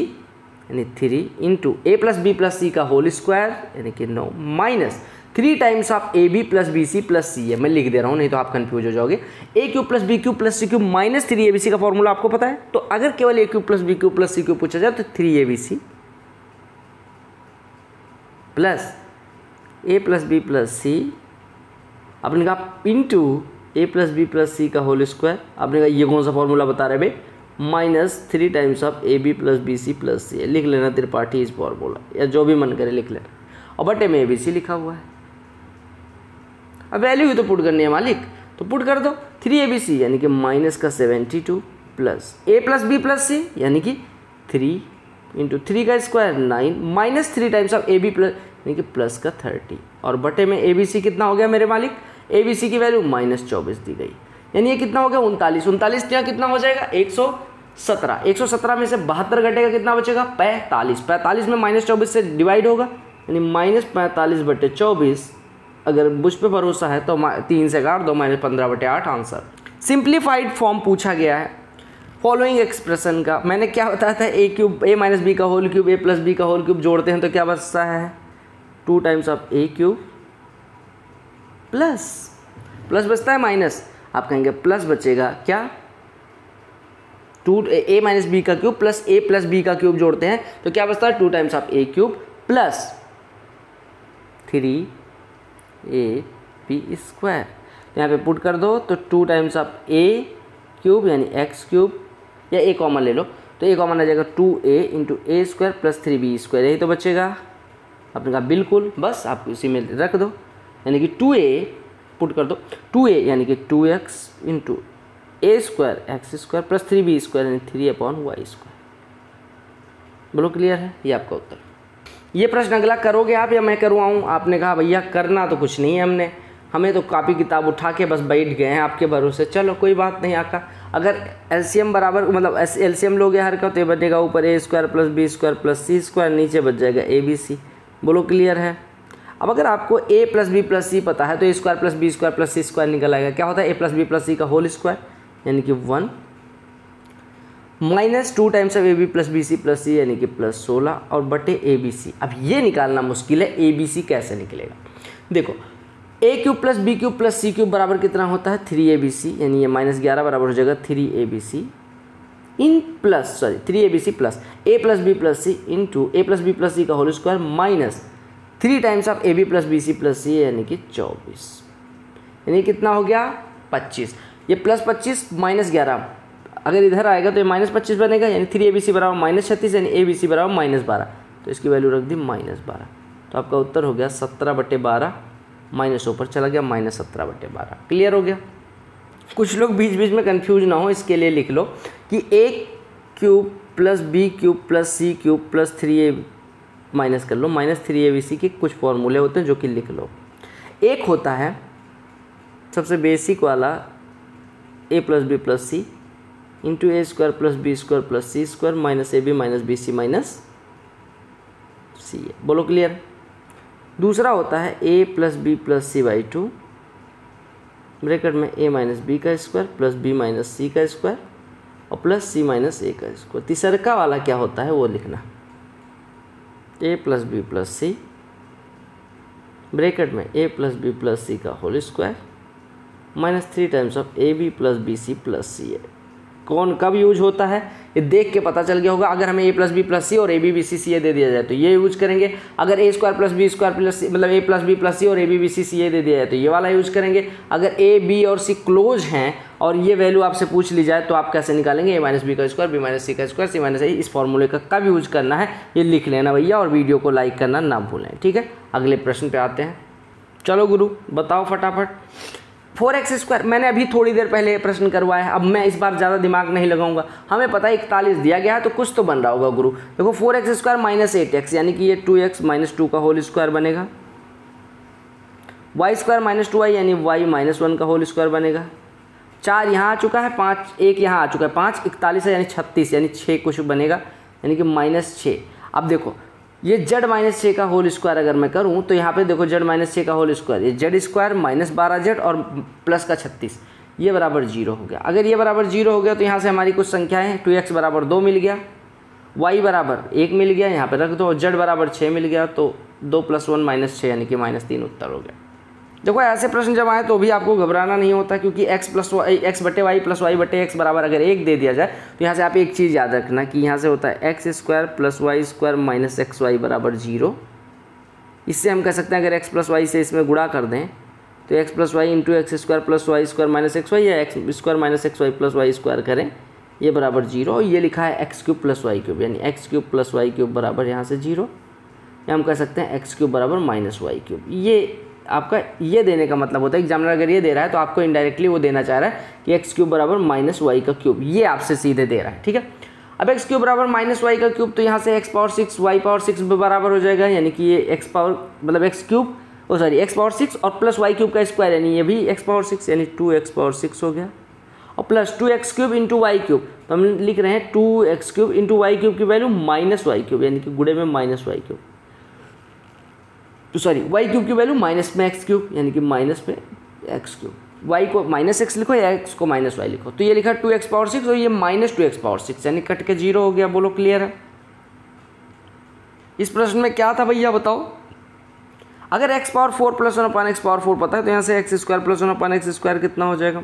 यानी 3 इंटू ए प्लस बी प्लस सी का होल स्क्वायर यानी कि 9 minus 3 times of A B plus B C plus सी है। मैं लिख दे रहा हूँ नहीं तो आप कंफ्यूज हो जाओगे। ए cube plus B cube plus C cube minus 3 A B C का फॉर्मूला आपको पता है, तो अगर केवल ए cube plus B cube plus सी क्यूब पूछा जाए तो 3 A B C plus A plus B plus सी, आपने कहा इंटू ए प्लस बी प्लस सी का होल स्क्वायर, आपने कहा ये कौन सा फॉर्मूला बता रहे भाई, minus 3 times of A B plus B C plus सी है। लिख लेना त्रिपाठी इस फॉर्मूला या जो भी मन करे लिख लेना, और बटे में ए बी सी लिखा हुआ है। अब वैल्यू ही तो पुट करनी है मालिक, तो पुट कर दो 3 ए बी सी यानी कि माइनस का 72 प्लस ए प्लस बी प्लस सी यानी कि 3 इंटू 3 का square 9 minus 3 times of A B plus यानी कि प्लस का 30, और बटे में ए बी सी कितना हो गया मेरे मालिक, ए बी सी की वैल्यू माइनस 24 दी गई, यानी ये कितना हो गया 39, 39 यहाँ कितना हो जाएगा 117, 117 में से 72 घटेगा कितना बचेगा 45, 45 में माइनस 24 से डिवाइड होगा यानी माइनस 45 बटे 24, अगर मुझ पे भरोसा है तो 3 से 8 2 माइनस 15 बटे 8 आंसर। सिंप्लीफाइड फॉर्म पूछा गया है फॉलोइंग एक्सप्रेशन का, मैंने क्या बताया था ए क्यूब ए माइनस बी का होल क्यूब ए प्लस बी का होल क्यूब जोड़ते हैं तो क्या बचता है 2 times of A cube plus plus बचता है माइनस, आप कहेंगे प्लस बचेगा क्या 2 ए माइनस बी का क्यूब प्लस बी का क्यूब जोड़ते हैं तो क्या बचता है 2 times of A cube plus 3 A B square, तो यहाँ पे पुट कर दो तो 2 टाइम्स ऑफ ए क्यूब यानी एक्स क्यूब, या ए कॉमन ले लो तो ए कॉमन आ जाएगा 2 A into A square plus 3 B square, यही तो बचेगा। आपने कहा बिल्कुल, बस आप उसी में रख दो यानी कि 2 ए पुट कर दो 2 ए यानी कि 2x इंटू ए square x square plus 3 B square यानी 3 अपॉन वाई स्क्वायर। बोलो क्लियर है, ये आपका उत्तर। ये प्रश्न अगला करोगे आप या मैं करवाऊँ? आपने कहा भैया करना तो कुछ नहीं है, हमें तो कापी किताब उठा के बस बैठ गए हैं आपके भरोसे। चलो कोई बात नहीं आका, अगर एलसीएम बराबर मतलब एलसीएम लोगे हर का तो ये बनेगा ऊपर ए square plus B square plus सी स्क्वायर, नीचे बच जाएगा ए बी सी। बोलो क्लियर है। अब अगर आपको a प्लस बी प्लस सी पता है तो ए square plus B square plus सी स्क्वायर निकल आएगा, क्या होता है a प्लस बी प्लस सी का होल स्क्वायर यानी कि 1 minus 2 times of A B plus B C plus सी यानी कि प्लस 16 और बटे ए बी सी। अब ये निकालना मुश्किल है ए बी सी कैसे निकलेगा। देखो a cube plus B cube plus C cube बराबर कितना होता है 3 ए बी सी, यानी ये माइनस 11 बराबर हो जाएगा 3 A B C in plus 3 A B C plus A plus B plus C into A plus B plus सी का whole square minus 3 times of A B plus B C plus सी यानी कि 24, यानी कितना हो गया 25। ये प्लस 25 माइनस 11 अगर इधर आएगा तो ये माइनस 25 बनेगा, यानी 3 ए बी सी बराबर माइनस 36 यानी ए बी सी बराबर माइनस 12, तो इसकी वैल्यू रख दी माइनस 12। तो आपका उत्तर हो गया 17 बटे 12, माइनस ऊपर चला गया माइनस 17 बटे 12। क्लियर हो गया। कुछ लोग बीच बीच में कन्फ्यूज ना हो इसके लिए लिख लो कि ए cube plus B cube plus C cube plus 3 A minus कर लो, माइनस 3 ए बी सी के कुछ फॉर्मूले होते हैं जो कि लिख लो। एक होता है सबसे बेसिक वाला A plus B plus C into A square plus B square plus C square minus A B minus B C minus C A. बोलो क्लियर। दूसरा होता है ए plus B plus C by 2 bracket में ए minus B का square plus B minus C का square और plus सी minus ए का square. तीसरा वाला क्या होता है वो लिखना, A plus B plus C bracket में ए प्लस बी प्लस सी का whole square minus 3 times of A B plus B C plus सी है। कौन कब यूज होता है ये देख के पता चल गया होगा। अगर हमें A plus B plus C और ए बी बी सी सी ए दे दिया जाए तो ये यूज करेंगे, अगर A square plus B square plus मतलब ए प्लस बी प्लस सी और ए बी बी सी सी ए दे दिया जाए तो ये वाला यूज करेंगे। अगर ए बी और सी क्लोज हैं और ये वैल्यू आपसे पूछ ली जाए तो आप कैसे निकालेंगे, ए माइनस बी का स्क्वायर बी माइनस सी का स्क्वायर सी माइनस ए। इस फॉर्मूले का कब यूज करना है ये लिख लेना भैया, और वीडियो को लाइक करना ना भूलें। ठीक है, अगले प्रश्न पे आते हैं। चलो गुरु बताओ फटाफट। 4x स्क्वायर मैंने अभी थोड़ी देर पहले प्रश्न करवाया है, अब मैं इस बार ज़्यादा दिमाग नहीं लगाऊंगा। हमें पता है 41 दिया गया है तो कुछ तो बन रहा होगा गुरु। देखो 4x स्क्वायर माइनस 8x यानी कि ये 2x माइनस 2 का होल स्क्वायर बनेगा, y स्क्वायर माइनस 2y यानी y माइनस 1 का होल स्क्वायर बनेगा, चार यहाँ आ चुका है, पाँच एक यहाँ आ चुका है, पाँच 41 है यानी 36 यानी 6 कुछ बनेगा यानी कि -6। अब देखो ये z-6 का होल स्क्वायर अगर मैं करूँ तो यहाँ पे देखो z-6 का होल स्क्वायर ये जेड स्क्वायर -12z और प्लस का 36 ये बराबर 0 हो गया। अगर ये बराबर 0 हो गया तो यहाँ से हमारी कुछ संख्याएँ 2x बराबर 2 मिल गया, y बराबर 1 मिल गया यहाँ पर रख दो और z बराबर 6 मिल गया तो 2 + 1 - 6 यानी कि -3 उत्तर हो गया। देखो ऐसे प्रश्न जब आए तो भी आपको घबराना नहीं होता क्योंकि x बटे y प्लस y बटे x बराबर अगर 1 दे दिया जाए तो यहाँ से आप एक चीज़ याद रखना कि यहाँ से होता है x² + y² - xy बराबर 0। इससे हम कह सकते हैं अगर x + y से इसमें गुणा कर दें तो x + y into x² + y² - xy या x² - xy + y² करें ये बराबर 0 और ये लिखा है x³ + y³ यानी x³ + y³ बराबर यहाँ से 0 या हम कह सकते हैं x³ बराबर -y³। ये आपका ये देने का मतलब होता है एग्जामिनर अगर ये दे रहा है तो आपको इनडायरेक्टली वो देना चाह रहा है कि x³ बराबर -y³ ये आपसे सीधे दे रहा है। ठीक है, अब x³ बराबर -y³ तो यहाँ से x⁴ y⁴ बराबर हो जाएगा यानी कि ये x⁴ और प्लस y³ का स्क्वायर यानी ये भी x⁴ यानी 2x⁴ हो गया और प्लस 2x³ × y³ तो हम लिख रहे हैं 2x³ × y³ की वैल्यू -y³ यानी कि गुणे में -y³ y³ की वैल्यू -x³ यानी कि -x³। y को -x लिखो या x को -y लिखो तो ये लिखा 2x⁴ और ये -2x⁴ यानी कट के 0 हो गया। बोलो क्लियर है? इस प्रश्न में क्या था भैया बताओ? अगर x⁴ + 1/x⁴ पता है तो यहाँ से x² + 1/x² कितना हो जाएगा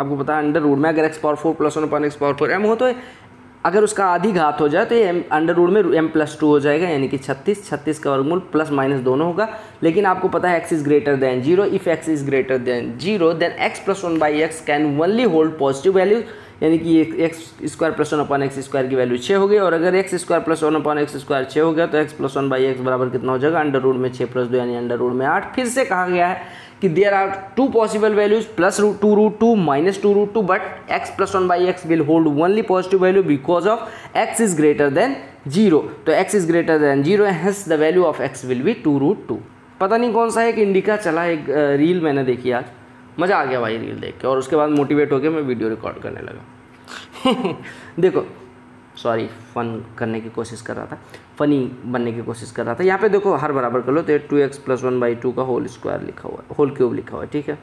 आपको पता है अंडर रूट में। अगर x⁴ + 1/x⁴ m हो तो अगर उसका आधी घात हो जाए तो ये अंडर रूट में m + 2 हो जाएगा यानी कि 36 का वर्गमूल ± दोनों होगा। लेकिन आपको पता है x is greater than 0। If x is greater than 0 then x + 1/x can only hold positive value यानी कि x² + 1/x² की वैल्यू 6 हो गई और अगर x² + 1/x² 6 हो गया तो x + 1/x बराबर कितना हो जाएगा अंडर रूट में 6 + 2 यानी अंडर रूट में 8। फिर से कहा गया है कि there are 2 possible values +√2√2 -2√2 but x + 1/x will hold only positive value because of x is greater than 0। तो x is greater than 0 hence the value of x will be 2√2। पता नहीं कौन सा है कि इंडिका चला एक रील मैंने देखी आज, मज़ा आ गया भाई रील देख के और उसके बाद मोटिवेट होकर मैं वीडियो रिकॉर्ड करने लगा। देखो सॉरी फन करने की कोशिश कर रहा था, फनी बनने की कोशिश कर रहा था। यहाँ पे देखो हर बराबर कर लो तो 2x + 1/2 का होल स्क्वायर लिखा हुआ है, होल क्यूब लिखा हुआ है। ठीक है,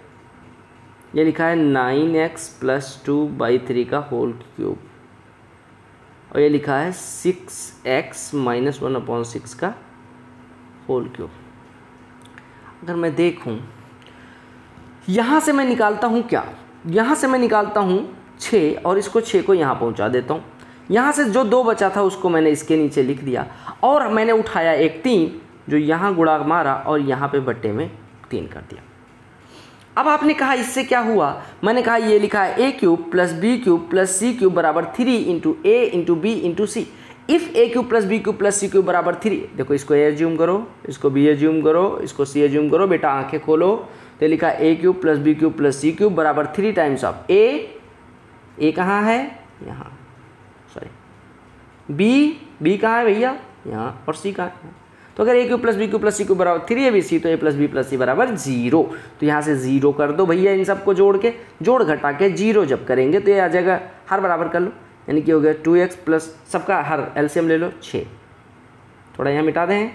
ये लिखा है 9x + 2/3 का होल क्यूब और ये लिखा है 6x - 1/6 का होल क्यूब। अगर मैं देखूँ यहाँ से मैं निकालता हूँ क्या, यहाँ से मैं निकालता हूँ 6 और इसको 6 को यहाँ पहुँचा देता हूँ। यहाँ से जो 2 बचा था उसको मैंने इसके नीचे लिख दिया और मैंने उठाया एक 3 जो यहाँ गुणा मारा और यहाँ पे बट्टे में 3 कर दिया। अब आपने कहा इससे क्या हुआ? मैंने कहा ये लिखा है a³ + b³ + c³ बराबर 3 × a × b × c। If a³ + b³ + c³ बराबर 3, देखो इसको a एज्यूम करो, इसको b एज्यूम करो, इसको c एज्यूम करो, बेटा आंखें खोलो तो लिखा a³ + b³ + c³ बराबर 3 टाइम्स ऑफ a कहाँ है यहाँ, सॉरी b कहाँ है भैया यहाँ और c कहाँ है। तो अगर a³ + b³ + c³ बराबर 3abc तो a + b + c बराबर 0। तो यहाँ से 0 कर दो भैया इन सबको जोड़ के, जोड़ घटा के 0 जब करेंगे तो ये आ जाएगा हर बराबर कर लो यानी कि हो गया 2x+ सबका हर एलसीएम ले लो 6, थोड़ा यहाँ मिटा दें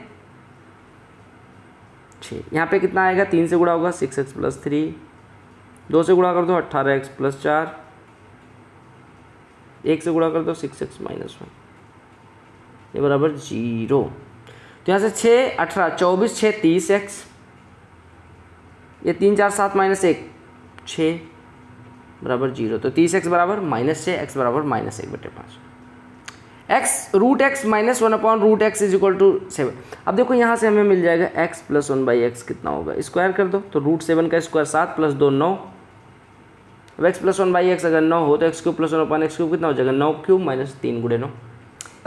6, यहाँ पे कितना आएगा 3 से गुणा होगा 6x + 3, 2 से गुणा कर दो 18x + 4, 1 से गुणा कर दो 6x - 1 ये बराबर 0। तो यहाँ से 6, 18, 24, 6, 30x ये 3, 4, 7 - 1 6 बराबर 0। तो 30x बराबर -6, x बराबर -1/5। x√x - 1/√x = 7। अब देखो यहाँ से हमें मिल जाएगा x + 1/x कितना होगा, स्क्वायर कर दो तो √7 का स्क्वायर 7 + 2 9। अब x + 1/x अगर 9 हो तो x³ + 1/x³ कितना हो जाएगा 9³ - 3 × 9।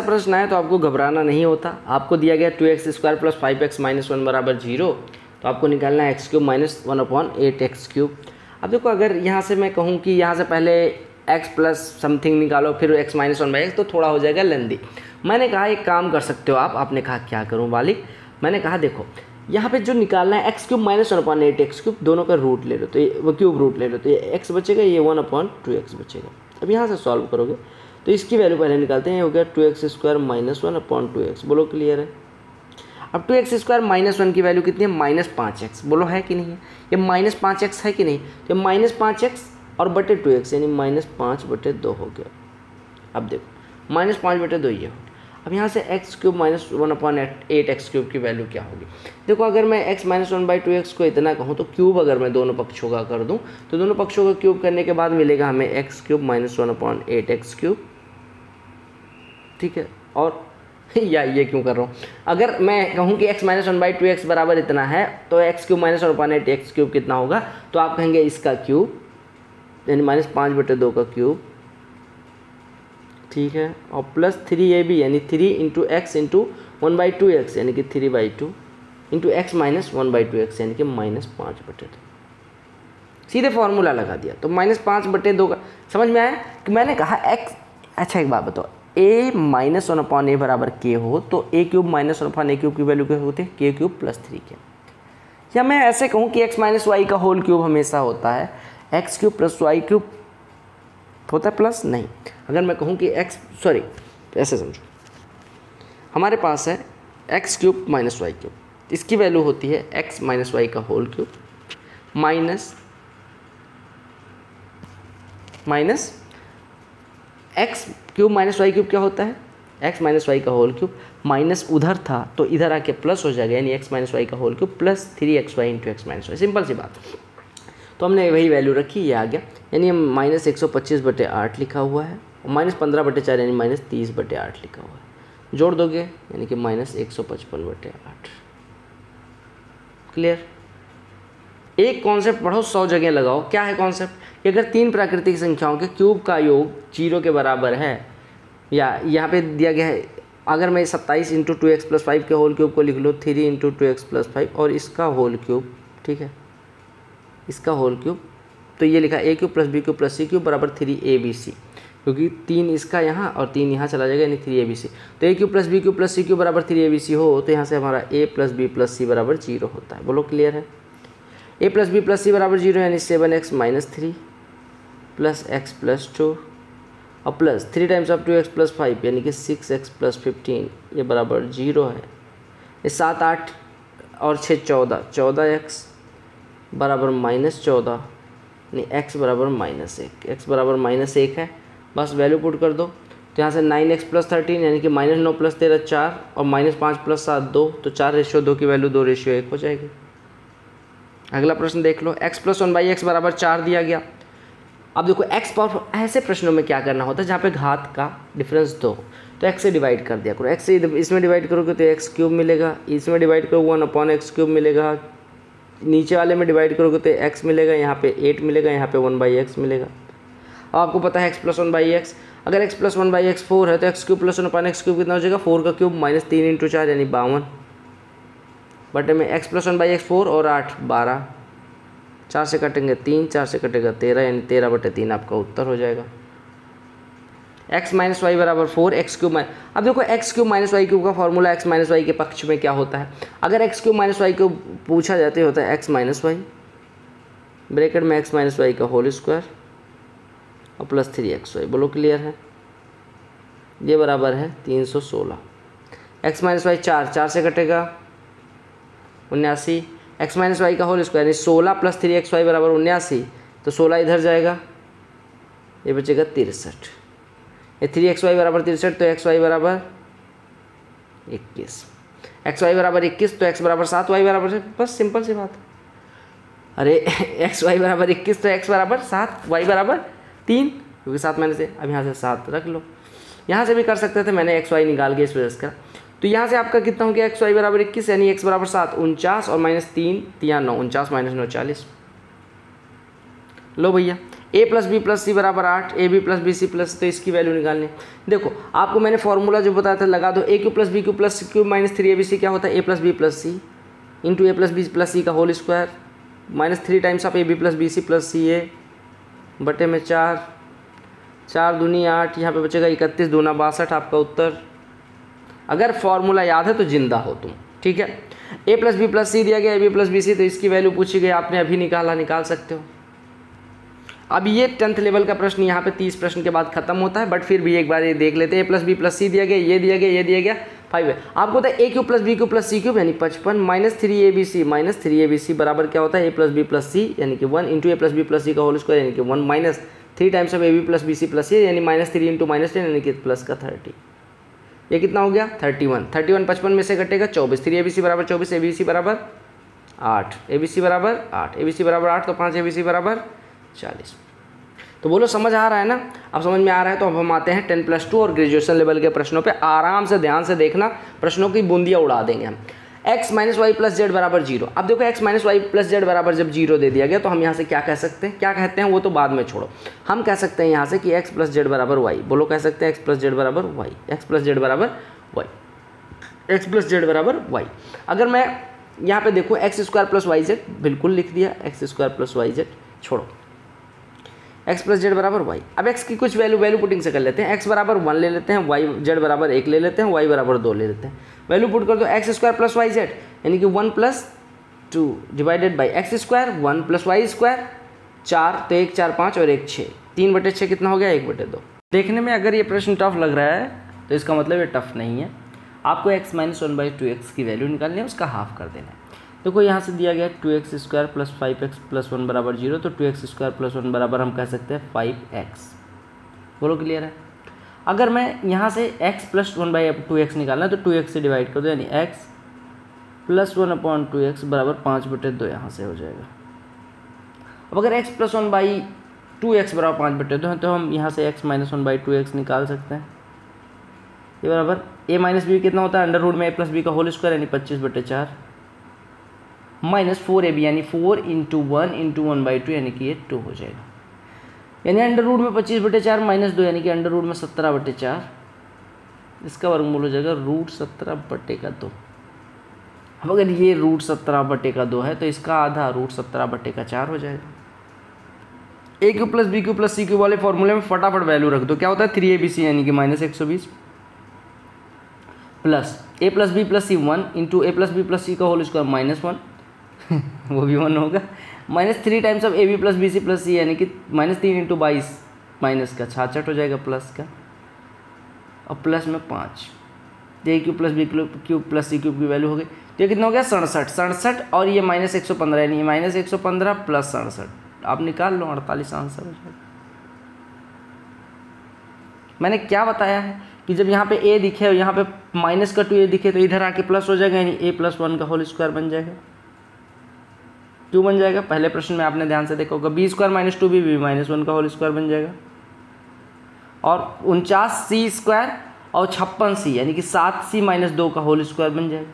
प्रश्न आए तो आपको घबराना नहीं होता। आपको दिया गया 2x² + 5x - 1 बराबर 0 तो आपको निकालना है x³ - 1/8x³। अब देखो अगर यहाँ से मैं कहूँ कि यहाँ से पहले x+ समथिंग निकालो फिर x - 1/x तो थोड़ा हो जाएगा लेंदी। मैंने कहा एक काम कर सकते हो आप, आपने कहा क्या करूँ मालिक? मैंने कहा देखो यहाँ पे जो निकालना है x cube minus 1/8 X cube, दोनों का रूट ले लो तो ये क्यूब रूट ले लो तो ये एक्स बचेगा, ये 1/2x बचेगा। अब यहाँ से सॉल्व करोगे तो इसकी वैल्यू पहले निकालते हैं, हो गया 2x² माइनस 1/2x। बोलो क्लियर है? अब 2x² माइनस 1 की वैल्यू कितनी है? -5x। बोलो है कि नहीं है? ये -5x है कि नहीं? तो -5x और बटे 2x यानी -5/2 हो गया। अब देखो -5/2 ये हो। अब यहाँ से X cube minus 1/8 X cube की वैल्यू क्या होगी? देखो अगर मैं x माइनस 1/2x को इतना कहूँ तो क्यूब अगर मैं दोनों पक्षों का कर दूँ तो दोनों पक्षों का क्यूब करने के बाद मिलेगा हमें X cube minus 1/8 X cube, ठीक है। और या ये क्यों कर रहा हूँ, अगर मैं कहूँ कि x माइनस 1/2x बराबर इतना है तो x cube minus 1/8 X cube कितना होगा? तो आप कहेंगे इसका क्यूब यानी -5/2 का क्यूब, ठीक है। और प्लस 3ab यानी 3 × x इंटू 1/2x यानी कि 3/2 इंटू एक्स माइनस 1/2x यानी कि -5/2। सीधे फार्मूला लगा दिया तो -5/2 का समझ में आया कि मैंने कहा x। अच्छा एक बात बताओ, a माइनस 1/a बराबर k हो तो a cube minus 1/a cube की वैल्यू क्या होती है? k cube plus 3k। या मैं ऐसे कहूँ कि x माइनस वाई का होल क्यूब हमेशा होता है x cube plus Y cube होता है प्लस, नहीं। अगर मैं कहूँ कि x सॉरी ऐसे समझो, हमारे पास है x cube minus Y cube, इसकी वैल्यू होती है एक्स माइनस वाई का whole cube minus X cube minus Y cube क्या होता है? एक्स माइनस वाई का होल क्यूब माइनस उधर था तो इधर आके प्लस हो जाएगा यानी एक्स माइनस वाई का whole cube plus 3xy into x minus Y. Simple सी बात, तो हमने वही वैल्यू रखी, ये आ गया यानी -125/8 लिखा हुआ है और -15/4 यानी -30/8 लिखा हुआ है। जोड़ दोगे यानी कि -155/8। क्लियर? एक कॉन्सेप्ट पढ़ो 100 जगह लगाओ। क्या है कॉन्सेप्ट? कि अगर 3 प्राकृतिक संख्याओं के क्यूब का योग 0 के बराबर है, या यहाँ पे दिया गया है अगर मैं 27 × 2x + 5 के होल क्यूब को लिख लूँ 3 × 2x + 5 और इसका होल क्यूब, ठीक है, इसका होल क्यूब, तो ये लिखा A cube plus B cube plus C cube बराबर 3abc, क्योंकि 3 इसका यहाँ और 3 यहाँ चला जाएगा यानी 3abc। तो ए क्यूब प्लस सी क्यूब बराबर 3abc हो तो यहाँ से हमारा a प्लस बी प्लस सी बराबर 0 होता है। बोलो क्लियर है? a प्लस बी प्लस सी बराबर 0 यानी 7x minus 3 plus x plus 2 और प्लस 3 × 2x + 5 यानी कि 6x प्लस 15, ये बराबर 0 है। ये 7, 8 और 6, 14, 14x बराबर -14 यानी x बराबर -1। x बराबर -1 है, बस वैल्यू पुट कर दो तो यहाँ से 9x + 13 यानी कि -9 + 13 4 और -5 + 7 2, तो 4:2 की वैल्यू 2:1 हो जाएगी। अगला प्रश्न देख लो, x प्लस 1/x बराबर 4 दिया गया। अब देखो x पावर, ऐसे प्रश्नों में क्या करना होता है जहाँ पे घात का डिफरेंस 2 तो x से डिवाइड कर दिया करो। x से इसमें डिवाइड करोगे तो x क्यूब मिलेगा, इसमें डिवाइड करोगे 1/x क्यूब मिलेगा, नीचे वाले में डिवाइड करोगे तो x मिलेगा, यहाँ पे 8 मिलेगा, यहाँ पे 1/x मिलेगा। अब आपको पता है x प्लस 1/x, अगर x प्लस 1/x 4 है तो x cube plus 1/x cube कितना हो जाएगा? 4 का क्यूब माइनस 3 × 4 यानी 52 बटे में x प्लस 1/x 4 और 8 12, 4 से कटेंगे 3, 4 से कटेगा 13 यानी 13/3 आपका उत्तर हो जाएगा। x माइनस वाई बराबर 4x क्यूब माइनस, अब देखो x cube minus Y cube का फॉर्मूला x माइनस वाई के पक्ष में क्या होता है? अगर x cube minus Y cube पूछा जाता है होता है x माइनस वाई ब्रैकेट में x माइनस वाई का होल स्क्वायर और प्लस 3xy। बोलो क्लियर है? ये बराबर है 316। x माइनस वाई 4 से कटेगा 79, x माइनस वाई का होल स्क्वायर यानी 16 + 3xy बराबर 79, तो 16 इधर जाएगा, ये बचेगा 63, 3xy बराबर 63 तो xy बराबर 21, xy बराबर 21 तो x बराबर 7 वाई बराबर, बस सिंपल सी बात। अरे xy बराबर 21 तो x बराबर 7 वाई बराबर 3 क्योंकि 7 मैंने से, अब यहाँ से 7 रख लो, यहाँ से भी कर सकते थे, मैंने xy निकाल के इस वजह से करा। तो यहाँ से आपका कितना हो गया? xy बराबर 21 यानी x बराबर 7 49 और -3 93 49 -9 40। लो भैया a प्लस बी प्लस सी बराबर 8, A B plus B C plus, तो इसकी वैल्यू निकालनी। देखो आपको मैंने फॉर्मूला जो बताया था लगा दो, A cube plus B cube plus cube minus 3abc क्या होता है? ए plus B plus C into ए प्लस बी प्लस सी का होल स्क्वायर माइनस 3 टाइम्स आप A B plus B C plus C A बटे में 4, 4 दूनी 8, यहाँ पे बचेगा 31 दूना 62 आपका उत्तर। अगर फॉर्मूला याद है तो जिंदा हो तुम, ठीक है। ए प्लस बी प्लस सी दिया गया, A B plus B C, तो इसकी वैल्यू पूछी गई, आपने अभी निकाला, निकाल सकते हो। अब ये टेंथ लेवल का प्रश्न यहाँ पे 30 प्रश्न के बाद खत्म होता है, बट फिर भी एक बार ये देख लेते हैं। ए प्लस बी प्लस सी दिया गया, ये दिया गया, ये दिया गया, 5 है। आपको होता है ए cube plus B cube plus सी क्यूब यानी 55 minus 3 A B C minus 3 A B C बराबर क्या होता है, ए प्लस बी प्लस सी यानी कि 1 इंटू ए प्लस बी प्लस सी का होल स्क्वायर यानी कि 1 minus 3 times of A B plus B C plus सी यानी माइनस 3 इंटू माइनस 10 यानी कि प्लस का 30। ये कितना हो गया 31। 31 55 में से कटेगा 24। 3 ए बी सी बराबर 24, ए बी सी बराबर 8, ए बी सी बराबर 8, ए बी सी बराबर 8, तो 5 ए बी सी बराबर 40। तो बोलो समझ आ रहा है ना। अब समझ में आ रहा है तो अब हम आते हैं 10+2 और ग्रेजुएशन लेवल के प्रश्नों पे। आराम से ध्यान से देखना, प्रश्नों की बूंदियाँ उड़ा देंगे हम। x minus Y plus Z बराबर 0। अब देखो x minus Y plus Z बराबर जब 0 दे दिया गया तो हम यहाँ से क्या कह सकते हैं, क्या कहते हैं वो तो बाद में छोड़ो, हम कह सकते हैं यहाँ से कि x प्लस जेड बराबर वाई। बोलो कह सकते हैं x प्लस जेड बराबर वाई, x प्लस जेड बराबर वाई, x प्लस जेड बराबर वाई। अगर मैं यहाँ पे देखूँ x square plus Y Z, बिल्कुल लिख दिया, x square plus Y Z छोड़ो, x प्लस जेड बराबर वाई। अब x की कुछ वैल्यू पुटिंग से कर लेते हैं। x बराबर 1 ले लेते हैं, y जेड बराबर 1 ले लेते हैं, y बराबर 2 ले लेते हैं। वैल्यू पुट कर दो, x square plus Y Z यानी कि 1 plus 2 divided by x square 1 plus Y square 4, तो 1 4 5 और 1 6, 3/6 कितना हो गया 1/2। देखने में अगर ये प्रश्न टफ लग रहा है तो इसका मतलब ये टफ नहीं है। आपको x माइनस 1/2x की वैल्यू निकालनी है, उसका हाफ कर देना है। देखो यहाँ से दिया गया 2x square plus 5x plus 1 बराबर 0, तो 2x स्क्वायर प्लस 1 बराबर हम कह सकते हैं 5x। बोलो क्लियर है। अगर मैं यहाँ से x प्लस 1/2x निकालना तो 2x से डिवाइड कर दो यानी x प्लस 1/2x बराबर 5/2 यहाँ से हो जाएगा। अब अगर x प्लस 1/2x बराबर 5/2 है तो हम यहाँ से x माइनस 1/2x निकाल सकते हैं। ये बराबर a माइनस बी कितना होता है अंडर रूट में a प्लस बी का होल स्क्वायर यानी 25/4 माइनस 4ab यानी 4 इंटू 1 इंटू 1/2 यानी कि ये 2 हो जाएगा। यानी अंडर रूट में 25/4 माइनस 2 यानी कि अंडर रूट में 17/4, इसका वर्गमूल हो जाएगा √17/2। अब अगर ये √17/2 है तो इसका आधा √17/4 हो जाएगा। ए cube plus B cube plus सी क्यू वाले फॉर्मूले में फटाफट वैल्यू रख दो। क्या होता है 3 ए बी सी यानी कि -120 प्लस ए plus B plus c 1 into ए प्लस बी प्लस सी का होल स्क्वायर -1 वो भी 1 होगा, minus 3 times of A B plus B C plus सी यानी कि -3 इंटू 22 माइनस का 66 हो जाएगा प्लस का, और प्लस में 5। A cube plus B cube plus C cube की वैल्यू हो गई, तो ये कितना हो गया 67 और ये -115 यानी -115 प्लस 67, आप निकाल लो 48 आंसर हो जाएगा। मैंने क्या बताया है कि जब यहाँ पे ए दिखे और यहाँ पे माइनस का 2a दिखे तो इधर आके प्लस हो जाएगा यानी a प्लस 1 का होल स्क्वायर बन जाएगा 2 बन जाएगा। पहले प्रश्न में आपने ध्यान से देखा होगा B square minus 2b b minus 1 का होल स्क्वायर बन जाएगा, और 49c स्क्वायर और 56c यानी कि 7c माइनस 2 का होल स्क्वायर बन जाएगा।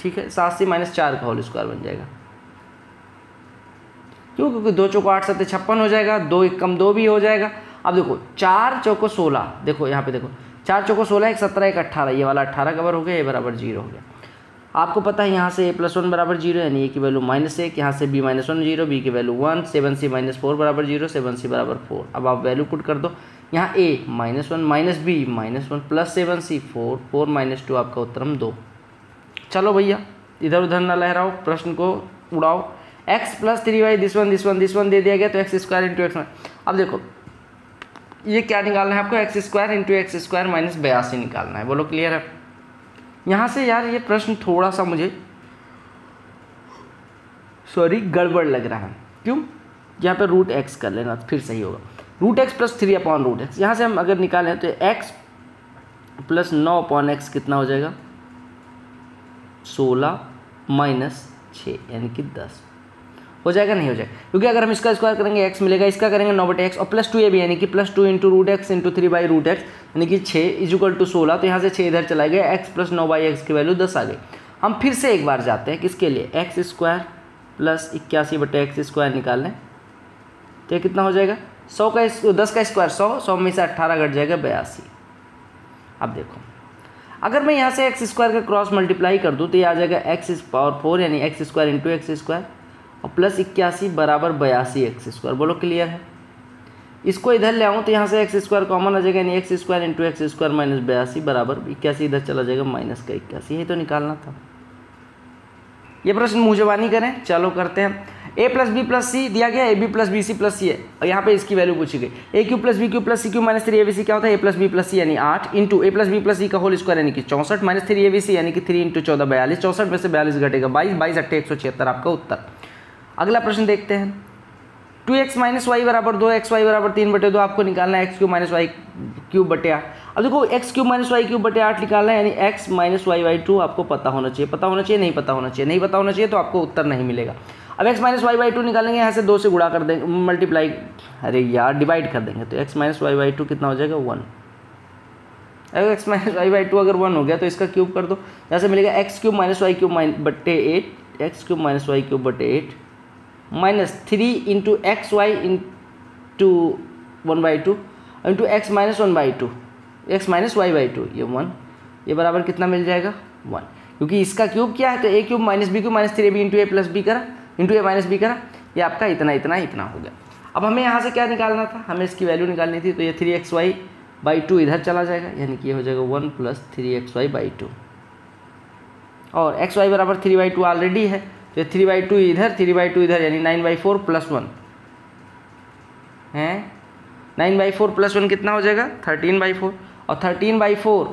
ठीक है, 7c माइनस 4 का होल स्क्वायर बन जाएगा, क्यों, क्योंकि 2 चौको 8 7 56 हो जाएगा, 2 1 कम 2 भी हो जाएगा। अब देखो 4 चौको 16, देखो यहाँ पे देखो 4 चौको 16 1 17 1 18, ये वाला 18 कवर हो गया, ये बराबर 0 हो गया। आपको पता है यहाँ से a प्लस 1 बराबर 0 यानी a की वैल्यू -1, यहाँ से b माइनस 1 0, b की वैल्यू 1, 7c माइनस 4 बराबर 0, 7c बराबर 4। अब आप वैल्यू पुट कर दो, यहाँ a -1 minus b -1 plus 7c 4, 4 minus 2 आपका उत्तरम 2। चलो भैया इधर उधर ना लहराओ, प्रश्न को उड़ाओ। x plus 3y this one दे दिया गया तो x स्क्वायर इंटू x। अब देखो ये क्या निकालना है आपको, x square into x square minus 82 निकालना है। बोलो क्लियर है। यहाँ से यार ये प्रश्न थोड़ा सा मुझे गड़बड़ लग रहा है, क्यों, यहाँ पे √x कर लेना फिर सही होगा। √x प्लस 3/√x यहाँ से हम अगर निकालें तो x प्लस 9/x कितना हो जाएगा 16 माइनस 6 यानी कि 10 हो जाएगा, नहीं हो जाएगा, क्योंकि अगर हम इसका स्क्वायर करेंगे x मिलेगा, इसका करेंगे 9/x और प्लस 2ab यानी कि plus 2 into √x into 3/√x यानी कि 6 इज इक्वल टू 16, तो यहाँ से 6 इधर चला गया, x प्लस 9/x की वैल्यू 10 आ गई। हम फिर से एक बार जाते हैं किसके लिए, x square plus 81/x square निकालें तो ये कितना हो जाएगा 10 का स्क्वायर 100 में से 18 घट जाएगा 82। अब देखो अगर मैं यहाँ से x स्क्वायर का क्रॉस मल्टीप्लाई कर दूँ तो ये आ जाएगा x पावर 4 यानी x square into x square और प्लस 81 बराबर 82 x स्क्वायर। बोलो क्लियर है। इसको इधर ले आऊँ तो यहाँ से एक्स स्क्वायर कॉमन आ जाएगा, यानी x square into x square minus 82 बराबर 81 इधर चला जाएगा माइनस का 81, यही तो निकालना था। ये प्रश्न मुंहजबानी करें, चलो करते हैं। ए प्लस बी प्लस सी दिया गया, A B plus B C plus सी है और यहाँ पे इसकी वैल्यू पूछी गई। ए cube plus B cube plus C cube minus 3 A B C क्या होता है, ए प्लस बी प्लस सी यानी 8 इंटू ए प्लस बी प्लस सी का होल स्क्वायर यानी कि 64 माइनस 3 ए बी सी यानी कि 3 इंटू 14 42, 64 में से 42 घटेगा 22, 22 अट्ठे 176 आपका उत्तर। अगला प्रश्न देखते हैं। 2x माइनस वाई बराबर 2, एक्स वाई बराबर 3/2, आपको निकालना है x cube minus Y cube बटे 8। अब देखो x cube minus Y cube बटे 8 निकालना है यानी एक्स माइनस वाई बाई 2 आपको पता होना चाहिए, पता होना चाहिए, नहीं पता होना चाहिए, नहीं पता होना चाहिए तो आपको उत्तर नहीं मिलेगा। अब x माइनस वाई बाई 2 निकालेंगे, यहाँ से 2 से गुणा कर देंगे, मल्टीप्लाई डिवाइड कर देंगे तो x माइनस वाई बाई 2 कितना हो जाएगा 1। अगर x माइनस वाई बाई 2 अगर 1 हो गया तो इसका क्यूब कर दो, यहाँ से मिलेगा x cube minus Y cube बटे 8, x cube minus Y cube बटे 8 minus 3 into x Y into 1/2 into x minus 1/2, x minus Y by 2 ये 1, ये बराबर कितना मिल जाएगा 1, क्योंकि इसका क्यूब क्या है तो ए cube minus B cube minus 3 A B into A plus B करा इंटू ए माइनस बी करा, ये आपका इतना इतना इतना हो गया। अब हमें यहाँ से क्या निकालना था, हमें इसकी वैल्यू निकालनी थी तो ये 3xy/2 इधर चला जाएगा यानी कि ये हो जाएगा 1 + 3xy/2 और xy बराबर 3/2 ऑलरेडी है तो ये 3/2 इधर 3/2 इधर यानी 9/4 प्लस 1 है, 9/4 प्लस 1 कितना हो जाएगा 13/4 और 13/4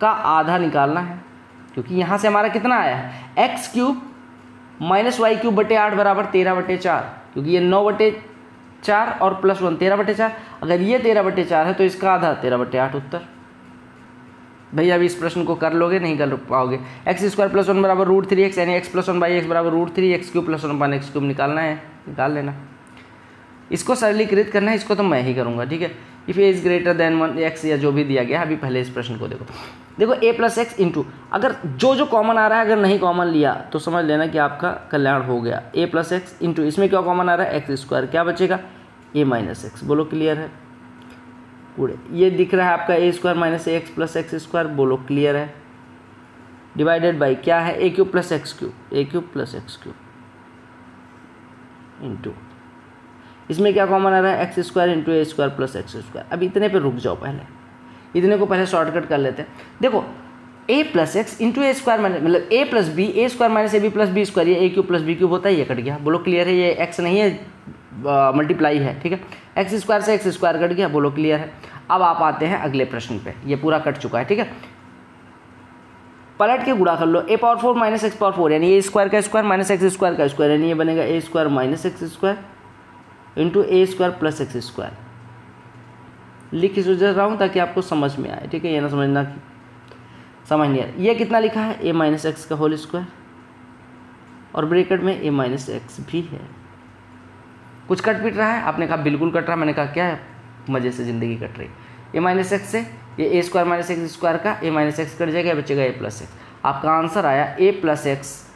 का आधा निकालना है क्योंकि यहाँ से हमारा कितना आया है x cube minus Y cube बटे 8 बराबर 13/4 क्योंकि ये 9/4 और प्लस 1 13/4, अगर ये 13/4 है तो इसका आधा 13/8 उत्तर। भैया अभी इस प्रश्न को कर लोगे, नहीं कर पाओगे। एक्स स्क्वायर प्लस 1 बराबर √3x यानी एक्स प्लस 1 बाई एक्स बराबर √3 x cube plus 1 by x cube निकालना है, निकाल लेना। इसको सरलीकृत करना है, इसको तो मैं ही करूँगा ठीक है। If a is greater than 1x या जो भी दिया गया, अभी पहले इस प्रश्न को देखो। देखो a प्लस एक्स इंटू अगर जो जो कॉमन आ रहा है, अगर नहीं कॉमन लिया तो समझ लेना कि आपका कल्याण हो गया। a प्लस एक्स इंटू इसमें क्या कॉमन आ रहा है एक्स स्क्वायर, क्या बचेगा a माइनस एक्स, बोलो क्लियर है पूरे। ये दिख रहा है आपका a square minus x plus x square, बोलो क्लियर है, डिवाइडेड बाई क्या है ए क्यूब प्लस एक्स क्यूब, ए cube plus x cube into इसमें क्या कॉमन आ रहा है एक्स स्क्वायर इंटू ए स्क्वायर प्लस एक्स स्क्वायर। अब इतने पे रुक जाओ, पहले इतने को पहले शॉर्टकट कर लेते हैं। देखो a plus x into A square minus मतलब ए plus B, a square minus A B plus B square, ये a cube plus B cube होता है, ये कट गया बोलो क्लियर है, ये एक्स नहीं है मल्टीप्लाई है ठीक है, एक्स स्क्वायर से एक्स स्क्वायर कट गया बोलो क्लियर है। अब आप आते हैं अगले प्रश्न पर, यह पूरा कट चुका है ठीक है, पलट के गुणा कर लो। A power 4 minus x power 4 यानी ए स्क्वायर का स्क्वायर माइनस एक्स स्क्वायर का स्क्वायर यानी ये बनेगा a square minus x square into A square plus x square. लिख के सोच रहा हूँ ताकि आपको समझ में आए ठीक है, ये ना समझना कि समझ नहीं आया। ये कितना लिखा है ए माइनस एक्स का होल स्क्वायर और ब्रैकेट में ए माइनस एक्स भी है। कुछ कट पिट रहा है, आपने कहा बिल्कुल कट रहा है, मैंने कहा क्या है मज़े से ज़िंदगी कट रही। ए माइनस एक्स से ये a square minus x square का ए माइनस एक्स कट जाएगा, बचेगा ए प्लस एक्स। आपका आंसर आया ए प्लस एक्स,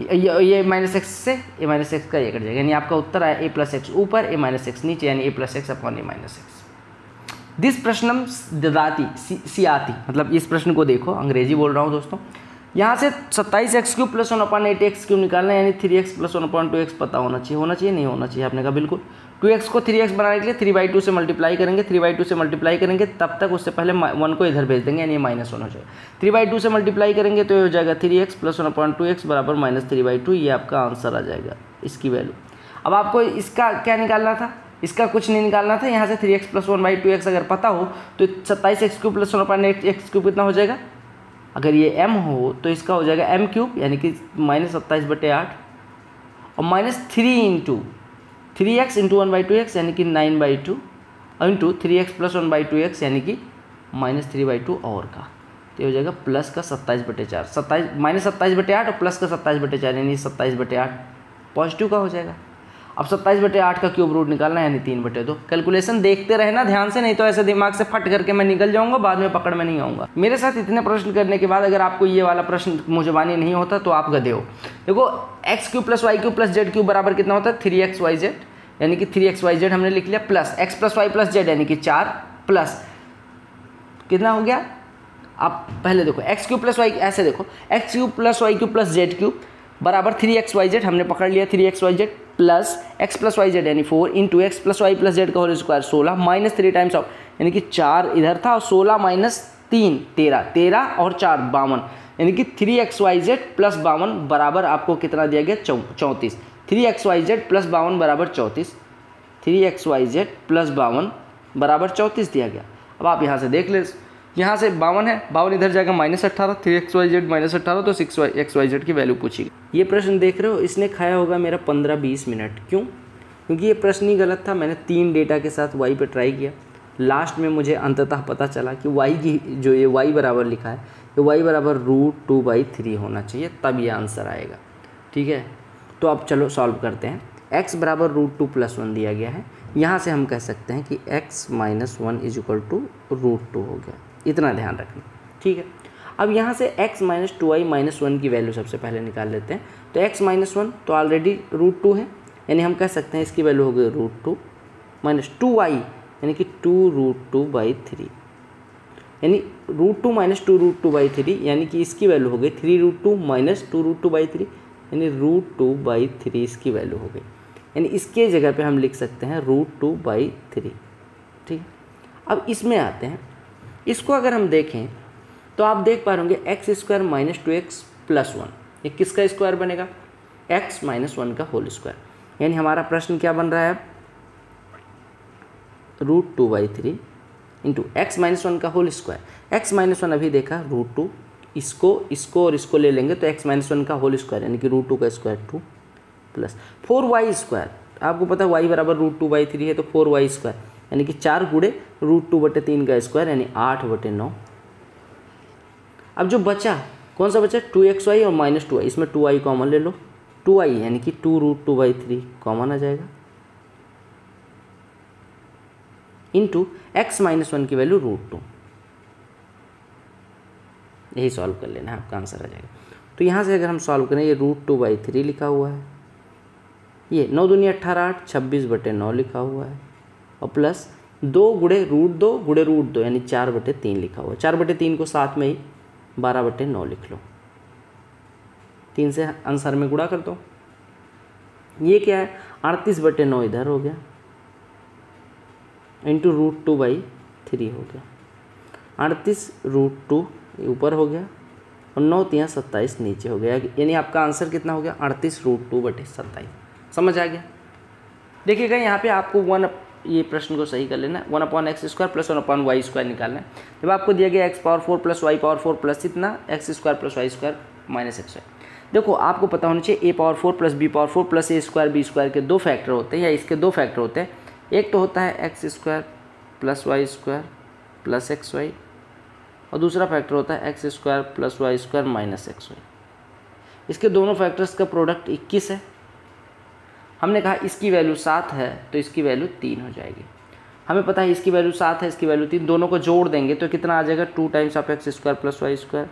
ये माइनस एक्स से ए माइनस एक्स का ये कट जाएगा यानी आपका उत्तर आया ए प्लस एक्स ऊपर ए माइनस एक्स नीचे यानी ए plus x upon a minus x. This प्रश्नम ददाती सियाती मतलब इस प्रश्न को देखो, अंग्रेजी बोल रहा हूँ दोस्तों। यहाँ से 27x³ + 1/8x³ निकालना यानी 3x + 1/2x पता होना चाहिए, होना चाहिए नहीं होना चाहिए आपने कहा बिल्कुल। 2x को 3x बनाने के लिए 3/2 से मल्टीप्लाई करेंगे, 3/2 से मल्टीप्लाई करेंगे तब तक, उससे पहले 1 को इधर भेज देंगे यानी माइनस 1 हो जाएगा। 3/2 से मल्टीप्लाई करेंगे तो ये हो जाएगा 3x + 1/2x बराबर -3/2, ये आपका आंसर आ जाएगा इसकी वैल्यू। अब आपको इसका क्या निकालना था, इसका कुछ नहीं निकालना था। यहाँ से 3x + 1/2x अगर पता हो तो 27x³ + 1/8x³ कितना हो जाएगा, अगर ये m हो तो इसका हो जाएगा m³ यानी कि -27/8 और -3 इंटू 3x × 1/2x यानी कि 9/2 और इंटू 3x + 1/2x यानी कि -3/2 और का, तो हो जाएगा प्लस का 27/4, -27/8 और प्लस का 27/4 यानी 27/8 पॉजिटिव का हो जाएगा। अब 27/8 का क्यूब रूट निकालना है यानी 3/2। कैलकुलेशन देखते रहना ध्यान से, नहीं तो ऐसे दिमाग से फट करके मैं निकल जाऊंगा, बाद में पकड़ में नहीं आऊँगा। मेरे साथ इतने प्रश्न करने के बाद अगर आपको ये वाला प्रश्न मुझबानी नहीं होता तो आप गधे हो। देखो x³ + y³ + z³ बराबर कितना होता है 3xyz यानी कि 3xyz हमने लिख लिया प्लस x + y + z यानी कि 4 प्लस कितना हो गया। आप पहले देखो x³ + y ऐसे देखो, x³ + y³ + z³ बराबर 3xyz हमने पकड़ लिया 3xyz plus x plus Y Z यानी 4 into x plus y plus z का whole square 16 minus 3 times of यानी कि 4 इधर था और 16 माइनस 3 13 और 4 52 यानी कि 3xyz प्लस 52 बराबर आपको कितना दिया गया 34। 3xyz प्लस 52 बराबर 34 दिया गया। अब आप यहाँ से देख ले, यहाँ से 52 है, 52 इधर जाएगा -18 3xyz -18 तो 6xyz की वैल्यू पूछी। ये प्रश्न देख रहे हो इसने खाया होगा मेरा 15-20 मिनट, क्यों? क्योंकि ये प्रश्न ही गलत था। मैंने 3 डेटा के साथ वाई पर ट्राई किया, लास्ट में मुझे अंततः पता चला कि वाई की जो ये वाई बराबर लिखा है तो वाई बराबर √2/3 होना चाहिए, तब ये आंसर आएगा। ठीक है, तो अब चलो सॉल्व करते हैं। x बराबर √2+1 दिया गया है, यहाँ से हम कह सकते हैं कि x - 1 इज इक्वल टू √2 हो गया, इतना ध्यान रखना। ठीक है, अब यहाँ से x - 2y - 1 की वैल्यू सबसे पहले निकाल लेते हैं। तो x - 1 तो ऑलरेडी √2 है, यानी हम कह सकते हैं इसकी वैल्यू हो गई √2 - 2y यानी कि 2√2/3 यानी √2 - 2√2/3 यानी कि इसकी वैल्यू हो गई 3√2 - 2√2/3 यानी √2/3 इसकी वैल्यू हो गई, यानी इसके जगह पे हम लिख सकते हैं √2/3। ठीक, अब इसमें आते हैं, इसको अगर हम देखें तो आप देख पा रहे होंगे x² - 2x + 1 ये किसका स्क्वायर बनेगा? x - 1 का होल स्क्वायर। यानी हमारा प्रश्न क्या बन रहा है अब? √2/3 इंटू x - 1 का होल स्क्वायर। x - 1 अभी देखा √2, इसको और इसको ले लेंगे तो x - 1 का होल स्क्वायर यानी कि √2 का स्क्वायर 2 प्लस 4y²। आपको पता है y बराबर √2/3 है, तो 4y² यानी कि 4 × √2/3 का स्क्वायर यानी 8/9। अब जो बचा कौन सा बचा? 2xy और -2y, इसमें 2y कॉमन ले लो, 2y यानी कि 2√2/3 कॉमन आ जाएगा इंटू x - 1 की वैल्यू √2। यही सॉल्व कर लेना है, आपका आंसर आ जाएगा। तो यहाँ से अगर हम सॉल्व करें, ये √2/3 लिखा हुआ है, ये 9 दूनी 18 8 26/9 लिखा हुआ है और प्लस 2 × √2 यानी 4/3 लिखा हुआ है। 4/3 को साथ में ही 12/9 लिख लो, 3 से आंसर में गुणा कर दो। ये क्या है? 38/9 इधर हो गया इंटू √2/3 हो गया, 38 √2 ऊपर हो गया और 9 × 3 = 27 नीचे हो गया, यानी आपका आंसर कितना हो गया? 38 √2/27। समझ आ गया? देखिएगा यहाँ पे आपको ये प्रश्न को सही कर लेना है, 1/x² + 1/y² निकालना है। जब आपको दिया गया x⁴ + y⁴ प्लस इतना x² + y² - x², देखो आपको पता होना चाहिए a⁴ + b⁴ + a²b² के 2 फैक्टर होते हैं, या इसके 2 फैक्टर होते हैं। एक तो होता है x² + y² + xy और दूसरा फैक्टर होता है x² + y² - xy। इसके दोनों फैक्टर्स का प्रोडक्ट 21 है। हमने कहा इसकी वैल्यू 7 है तो इसकी वैल्यू 3 हो जाएगी। हमें पता है इसकी वैल्यू 7 है, इसकी वैल्यू 3, दोनों को जोड़ देंगे तो कितना आ जाएगा? 2 × x² + y²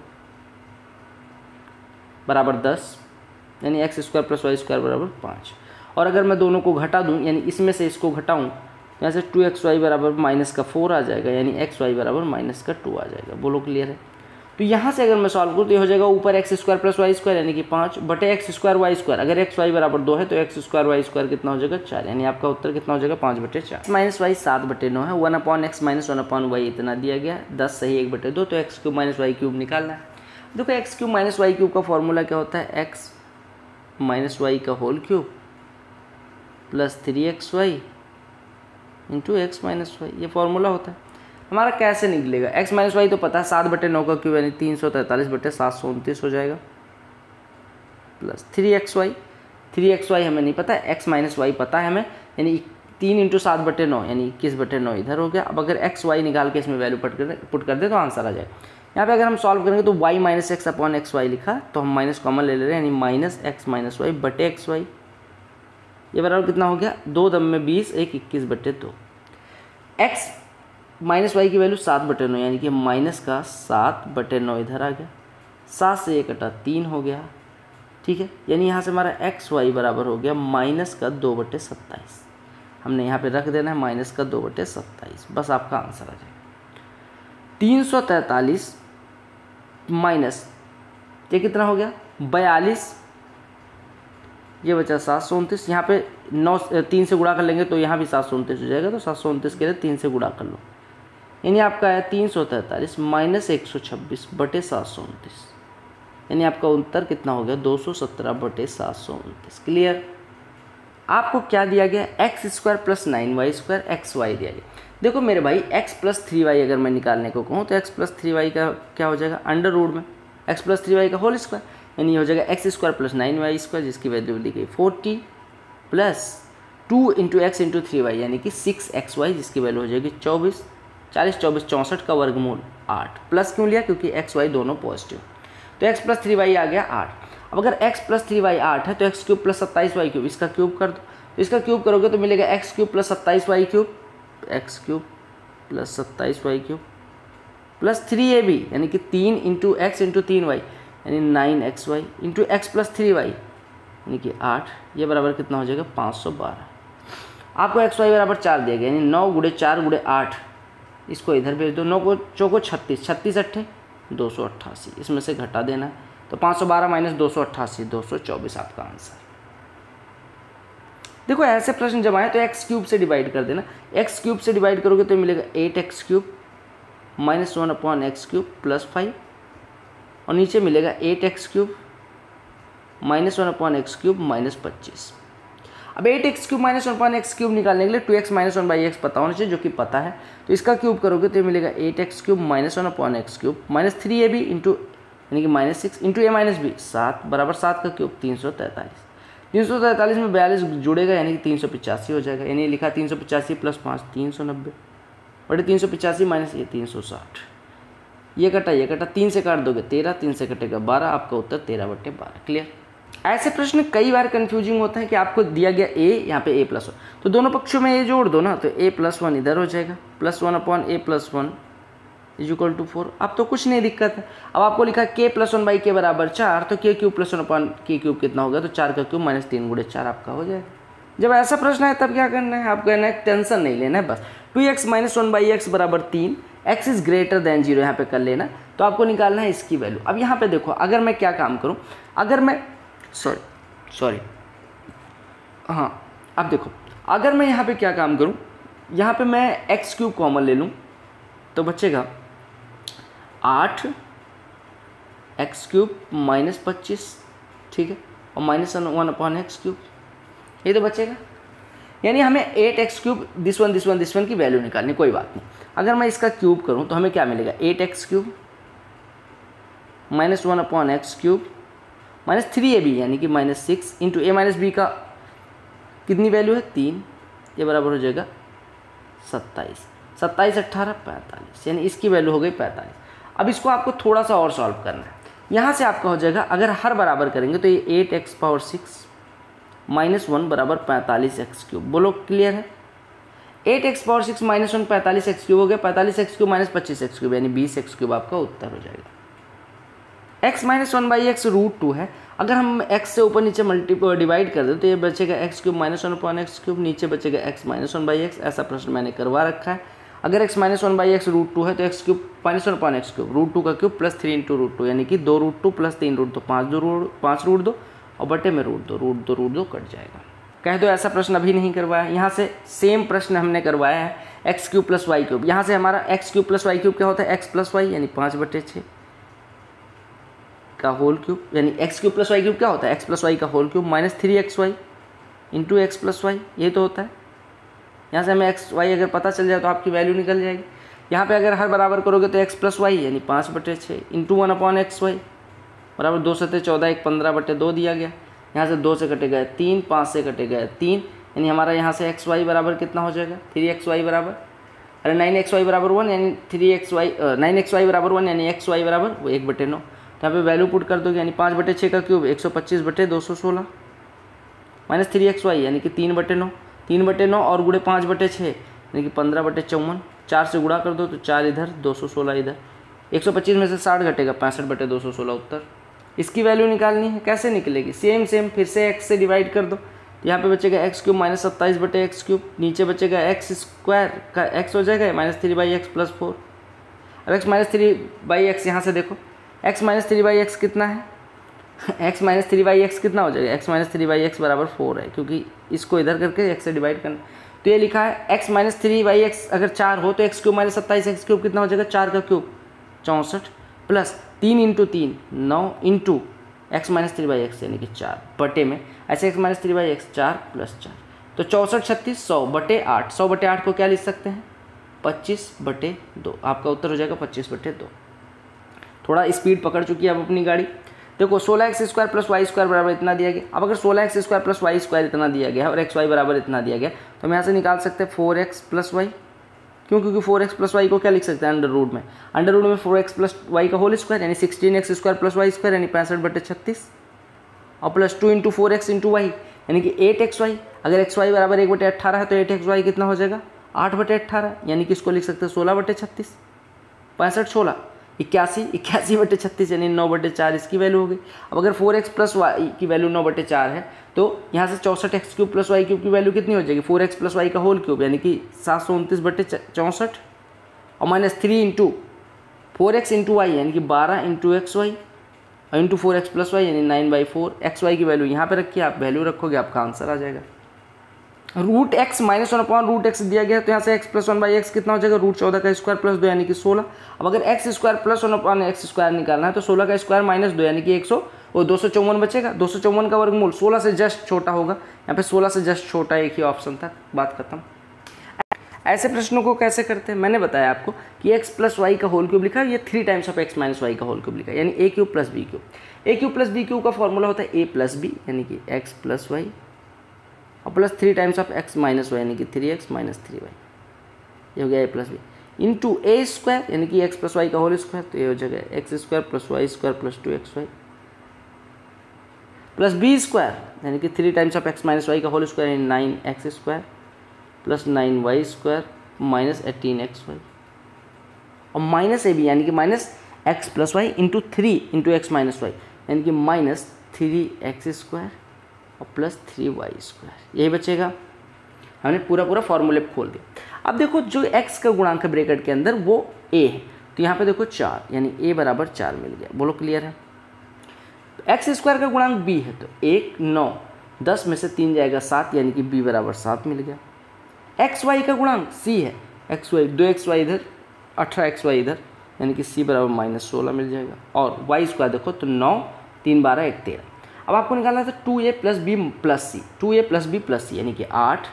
बराबर 10 यानी x² + y² बराबर 5। और अगर मैं दोनों को घटा दूं यानी इसमें से इसको घटाऊं, यहाँ से 2xy बराबर -4 आ जाएगा यानी xy बराबर -2 आ जाएगा। बोलो क्लियर है? तो यहाँ से अगर मैं सॉल्व करूँ तो ये हो जाएगा ऊपर x² + y² यानी कि 5/x² y² अगर xy बराबर 2 है तो x² y² कितना हो जाएगा? 4 यानी आपका उत्तर कितना हो जाएगा? 5/4। -y 7/9 है, 1/x - 1/y इतना दिया गया, 10 सही 1/2 तो x³ - y³ निकालना है। देखो x³ - y³ का फॉर्मूला क्या होता है? x - y³ plus 3xy into x - y, ये फॉर्मूला होता है हमारा। कैसे निकलेगा? x - y तो पता है, 7/9 का क्यूब यानी 343/729 हो जाएगा प्लस 3xy, 3xy हमें नहीं पता, x - y पता है हमें, यानी 3 × 7/9 यानी 21/9 इधर हो गया। अब अगर xy निकाल के इसमें वैल्यू पुट कर दे तो आंसर आ जाएगा। यहाँ पे अगर हम सॉल्व करेंगे तो y - x/xy लिखा, तो हम माइनस कॉमन ले रहे हैं यानी -x - y/xy ये बराबर कितना हो गया? 2 × 20 21/2। x - y की वैल्यू 7/9 यानी कि माइनस का 7/9 इधर आ गया, 7 से 1 हटा 3 हो गया। ठीक है, यानी यहाँ से हमारा xy बराबर हो गया -2/27। हमने यहाँ पे रख देना है -2/27, बस आपका आंसर आ जाएगा। 343 माइनस ये कितना हो गया? 42 ये बचा 729। यहाँ पे 9 3 से गुणा कर लेंगे तो यहाँ भी 729 हो जाएगा। तो 729 के लिए 3 से गुणा कर लो, यानी आपका है 343 माइनस 126 बटे 729, यानी आपका उत्तर कितना हो गया 217 बटे 729। क्लियर। आपको क्या दिया गया, x square plus 9y square x y दिया गया। देखो मेरे भाई x प्लस 3y अगर मैं निकालने को कहूँ तो x प्लस 3y का क्या हो जाएगा, अंडर रूट में x प्लस 3y का होल स्क्वायर, यानी हो जाएगा x square plus 9y square, जिसकी वैल्यू दी गई 40 plus 2 into x into 3y यानी कि 6xy, जिसकी वैल्यू हो जाएगी 40 24 64 का वर्गमूल 8। प्लस क्यों लिया, क्योंकि एक्स वाई दोनों पॉजिटिव। तो x प्लस 3y आ गया 8। अब अगर x प्लस 3y 8 है तो x cube plus 27y cube, इसका क्यूब कर दो। तो इसका क्यूब करोगे तो मिलेगा x cube plus 27y cube, x cube plus 27y cube plus 3ab यानी कि 3 इंटू एक्स इंटू 3y यानी 9xy into x plus 3y यानी कि 8, ये बराबर कितना हो जाएगा 512। आपको xy बराबर 4 दिया गया, यानी 9 गुड़े 4 गुड़े 8, इसको इधर भेज दो, 9 को 4 को 36 36 अट्ठे 288, इसमें से घटा देना। तो 512 माइनस 288 224 आपका आंसर। देखो ऐसे प्रश्न जब आए तो एक्स क्यूब से डिवाइड कर देना, एक्स क्यूब से डिवाइड करोगे तो मिलेगा 8x cube minus 1/x cube plus 5, और नीचे मिलेगा 8x cube minus 1/x cube minus 25। अब 8x cube minus 1/x cube निकालने के लिए 2x माइनस 1/x पता होना चाहिए, जो कि पता है। तो इसका क्यूब करोगे तो मिलेगा 8x cube minus 1/x cube minus 3ab into यानी कि माइनस 6 इंटू ए माइनस बी 7 बराबर 7 का क्यूब 343। 343 में 42 जुड़ेगा यानी कि 385 हो जाएगा, यानी लिखा 385 प्लस 5 390 बटे 385 माइनस ये 360, ये कटा 3 से काट दोगे 13, 3 से कटेगा 12, आपका उत्तर 13/12। क्लियर। ऐसे प्रश्न कई बार कंफ्यूजिंग होते हैं कि आपको दिया गया a, यहाँ पे a प्लस 1, तो दोनों पक्षों में a जोड़ दो ना, तो a प्लस 1 इधर हो जाएगा plus 1/a plus 1 is equal to 4। अब तो कुछ नहीं दिक्कत है। अब आपको लिखा के प्लस 1/k बराबर 4, तो k cube plus 1/k cube कितना होगा, तो 4 का क्यूब माइनस 3 गुड़े 4 आपका हो जाएगा। जब ऐसा प्रश्न है तब क्या करना है, आपको कहना है टेंशन नहीं लेना है, बस 2x माइनस 1/x बराबर 3, x इज ग्रेटर देन 0 यहाँ पे कर लेना। तो आपको निकालना है इसकी वैल्यू। अब यहाँ पे देखो अगर मैं क्या काम करूँ, अगर मैं अब देखो अगर मैं यहाँ पर क्या काम करूँ, यहाँ पर मैं एक्स क्यूब कॉमन ले लूँ तो बचेगा 8x क्यूब माइनस 25, ठीक है, और माइनस 1/x क्यूब, ये तो बचेगा। यानी हमें 8x क्यूब दिस वन की वैल्यू निकालनी, कोई बात नहीं। अगर मैं इसका क्यूब करूं तो हमें क्या मिलेगा, 8x cube minus 1/x cube minus 3ab यानी कि माइनस 6 इंटू ए माइनस बी का कितनी वैल्यू है 3, ये बराबर हो जाएगा 27 27 18 45, यानी इसकी वैल्यू हो गई 45। अब इसको आपको थोड़ा सा और सॉल्व करना है। यहाँ से आपका हो जाएगा, अगर हर बराबर करेंगे तो ये 8x पावर 6 माइनस 1 बराबर 45x क्यूब। बोलो क्लियर है। 8x power 6 minus 1 45x cube हो गया, 45x cube minus 25x cube यानी 20x क्यूब आपका उत्तर हो जाएगा। x माइनस 1/x √2 है, अगर हम x से ऊपर नीचे मल्टीप्लाई डिवाइड कर दें तो ये बचेगा x cube minus 1/x cube, नीचे बचेगा x माइनस 1/x। ऐसा प्रश्न मैंने करवा रखा है। अगर x माइनस 1/x √2 है तो x cube minus 1/x cube √2 का क्यूब प्लस 3 इंटू √2 यानी कि 2 √2 प्लस 3 √2 5 √2 और बटे में √2 कट जाएगा। कह दो ऐसा प्रश्न अभी नहीं करवाया। यहाँ से सेम प्रश्न हमने करवाया है x cube plus y cube. यहाँ से हमारा x cube plus y cube क्या होता है, x प्लस y यानी 5/6 का होल क्यूब, यानी x cube plus y cube क्या होता है, x प्लस y का whole cube minus 3xy into x plus y, ये तो होता है। यहाँ से हमें x y अगर पता चल जाए तो आपकी वैल्यू निकल जाएगी। यहाँ पे अगर हर बराबर करोगे तो x प्लस वाई यानी 5/6 इंटू 1/x y बराबर 2 से 14 1 15/2 दिया गया। यहाँ से 2 से कटे गए 3, 5 से कटे गए 3, यानी हमारा यहाँ से xy बराबर कितना हो जाएगा 3xy बराबर 9xy बराबर 1 यानी 9xy बराबर 1 यानी xy बराबर वो 1/9। तो यहाँ पे वैल्यू पुट कर दोगे यानी 5/6 का क्यूब 125/216 माइनस 3xy यानी कि 3/9 3/9 और गुड़े 5/6 यानी कि 15/54। 4 से गुणा कर दो तो 4 इधर 216 इधर 125 में से 60 घटेगा 65/216 उत्तर। इसकी वैल्यू निकालनी है, कैसे निकलेगी, सेम फिर से x से डिवाइड कर दो तो यहाँ पे बचेगा x cube minus 27/x cube, नीचे बचेगा x स्क्वायर का x हो जाएगा माइनस 3/x प्लस 4। अब x माइनस 3/x यहाँ से देखो x माइनस 3/x कितना है x माइनस 3/x कितना हो जाएगा, x माइनस 3/x बराबर 4 है, क्योंकि इसको इधर करके x से डिवाइड करना। तो ये लिखा है x माइनस 3/x अगर 4 हो तो x cube minus 27x cube कितना हो जाएगा, 4 का cube 64 plus 3 × 3 9 × x minus 3/x यानी कि 4 बटे में ऐसे x माइनस 3/x 4 + 4 तो 64 36 100 बटे 8। 100 बटे 8 को क्या लिख सकते हैं, 25/2। आपका उत्तर हो जाएगा 25/2। थोड़ा स्पीड पकड़ चुकी है अब अपनी गाड़ी। देखो 16x² + y² बराबर इतना दिया गया। अब अगर 16x² + y² इतना दिया गया और xy बराबर इतना दिया गया तो हम यहाँ से निकाल सकते हैं 4x + y। क्यों, क्योंकि 4x + y को क्या लिख सकते हैं अंडर रूट में, 4x + y का होल स्क्वायर यानी 16x² + y² यानी 65/36 और प्लस 2 × 4x × y यानी कि 8xy। अगर xy बराबर 1/18 है तो 8xy कितना हो जाएगा, 8/18 यानी कि इसको लिख सकते हैं 16/36 65/16 81/36 यानी 9/4 इसकी वैल्यू हो गई। अब अगर 4x + y की वैल्यू 9/4 है तो यहाँ से 64x³ + y³ की वैल्यू कितनी हो जाएगी, 4x + y का होल क्यूब यानी कि 729/64 और माइनस 3 × 4x × y यानी कि 12 × xy और इंटू 4x + y यानी 9/4। xy की वैल्यू यहाँ पे रखिए, आप वैल्यू रखोगे आपका आंसर आ जाएगा। रूट एक्स माइनस 1/√x दिया गया तो यहाँ से x + 1/x कितना हो जाएगा, √14 का स्क्वायर + 2 यानी कि 16। अब अगर x² + 1/x² निकालना है तो 16 का स्क्वायर - 2 यानी कि 100 और 254 बचेगा। 254 का वर्गमूल 16 से जस्ट छोटा होगा, यहाँ पे 16 से जस्ट छोटा एक ही ऑप्शन था, बात खत्म। ऐसे प्रश्नों को कैसे करते हैं, मैंने बताया आपको कि x + y का होल क्यूब लिखा, ये 3 टाइम्स ऑफ x - y का होल क्यूब लिखा यानी a³ + b³। a³ + b³ का फॉर्मूला होता है a + b यानी कि x + y और plus 3 times of x - y यानी कि 3x - 3y। ये हो गया a + b इंटू a² यानी कि x + y का होल स्क्वायर तो ये हो जाएगा x² + y² + 2xy plus b² यानी कि 3 टाइम्स ऑफ x - y का होल स्क्वायर यानी 9x² plus 9y² minus 18xy और माइनस ab यानी कि minus x + y into 3 × x - y यानी कि माइनस 3x² और प्लस 3y²। यही बचेगा, हमने पूरा फॉर्मूले खोल दिया। अब देखो जो x का गुणांक है ब्रैकेट के अंदर वो a है तो यहाँ पे देखो 4 यानी a = 4 मिल गया। बोलो क्लियर है। x² का गुणांक b है तो 1 9 10 में से 3 जाएगा 7 यानी कि b = 7 मिल गया। xy का गुणांक c है, xy 2xy इधर 18xy इधर यानी कि c = -16 मिल जाएगा और y² देखो तो 9 3 12 1 13। अब आपको निकालना था 2a + b + c 2a + b + c यानी कि 8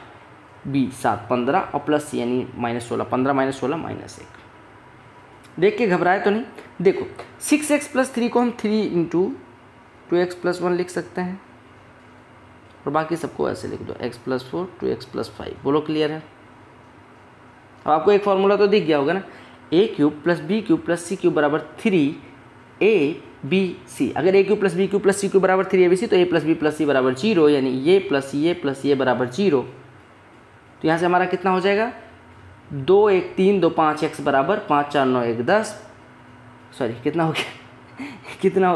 b 7 15 और प्लस c यानी -16 15 - 16 - 1। देख के घबराए तो नहीं। देखो 6x + 3 को हम 3 × 2x + 1 लिख सकते हैं और बाकी सबको ऐसे लिख दो x + 4 2x + 5। बोलो क्लियर है। अब आपको एक फार्मूला तो दिख गया होगा ना, a³ + b³ + c³ बराबर 3ab c। अगर a³ + b³ + c³ बराबर 3ab c तो a + b + c बराबर 0 यानी ये बराबर 0। तो यहाँ से हमारा कितना हो जाएगा 2 1 3 2 5x बराबर 5 4 9 1 10। सॉरी कितना हो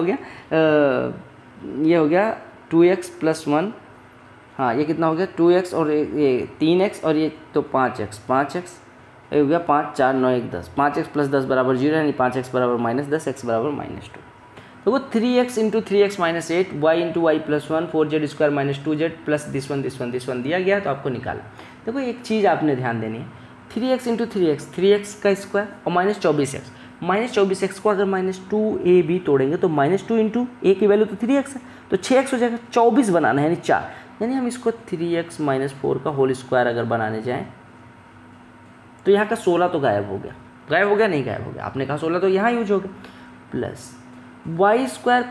गया ये हो गया 2x + 1। हाँ ये कितना हो गया 2x और ये 3x और ये तो 5x ये हो गया 5 4 9 1 10 5x + 10 बराबर 0 यानी 5x बराबर -10 x बराबर -2। तो वो 3x × 3x - 8 y × y + 1 4z² - 2z plus this one दिया गया तो आपको निकाला। देखो एक चीज़ आपने ध्यान देनी है, 3x × 3x का स्क्वायर और -24x को अगर -2ab तोड़ेंगे तो -2 × a की वैल्यू तो 3x है तो 6x हो जाएगा। 24 बनाना है यानी 4 यानी हम इसको 3x - 4 का होल स्क्वायर अगर बनाने जाएं तो यहाँ का 16 तो गायब हो गया आपने कहा 16 तो यहाँ यूज हो गया plus y square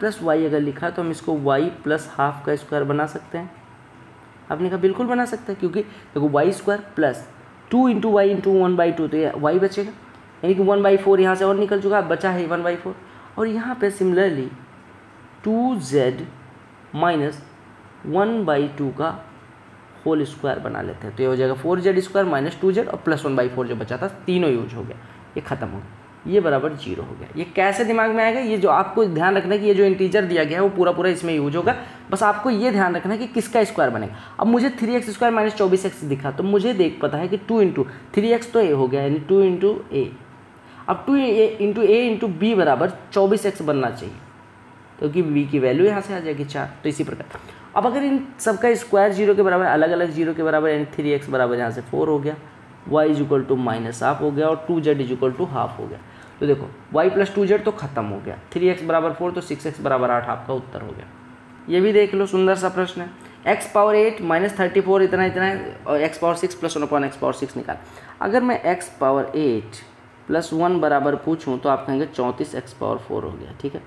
plus y अगर लिखा तो हम इसको y + ½ का स्क्वायर बना सकते हैं। आपने कहा बिल्कुल बना सकते हैं क्योंकि देखो y² + 2 × y × 1/2 तो ये y बचेगा यानी कि 1/4 यहाँ से और निकल चुका बचा है 1/4 और यहाँ पे सिमिलरली 2z - 1/2 का होल स्क्वायर बना लेते हैं तो ये हो जाएगा 4z² - 2z और प्लस 1/4 जो बचा था तीनों यूज हो गया, ये खत्म हो गया, ये बराबर 0 हो गया। ये कैसे दिमाग में आएगा, ये जो आपको ध्यान रखना है कि ये जो इंटीजर दिया गया है वो पूरा इसमें यूज होगा। बस आपको ये ध्यान रखना है कि किसका स्क्वायर बनेगा। अब मुझे 3x² - 24x दिखा तो मुझे पता है कि 2 × 3x तो a हो गया यानी 2 × a। अब 2a इंटू बी बराबर 24x बनना चाहिए, क्योंकि तो b की वैल्यू यहाँ से आ जाएगी 4। तो इसी प्रकार अब अगर इन सबका स्क्वायर 0 के बराबर, अलग अलग 0 के बराबर, यानी 3x बराबर यहाँ से 4 हो गया, y is equal to minus half हो गया और 2z is equal to half हो गया। तो देखो y प्लस 2z तो खत्म हो गया, 3x बराबर 4 तो 6x बराबर 8 आपका उत्तर हो गया। ये भी देख लो, सुंदर सा प्रश्न है। x पावर 8 माइनस 34 इतना है और x power 6 plus 1 upon x power 6 निकाल। अगर मैं x पावर 8 प्लस 1 बराबर पूछूँ तो आप कहेंगे 34x पावर 4 हो गया, ठीक है।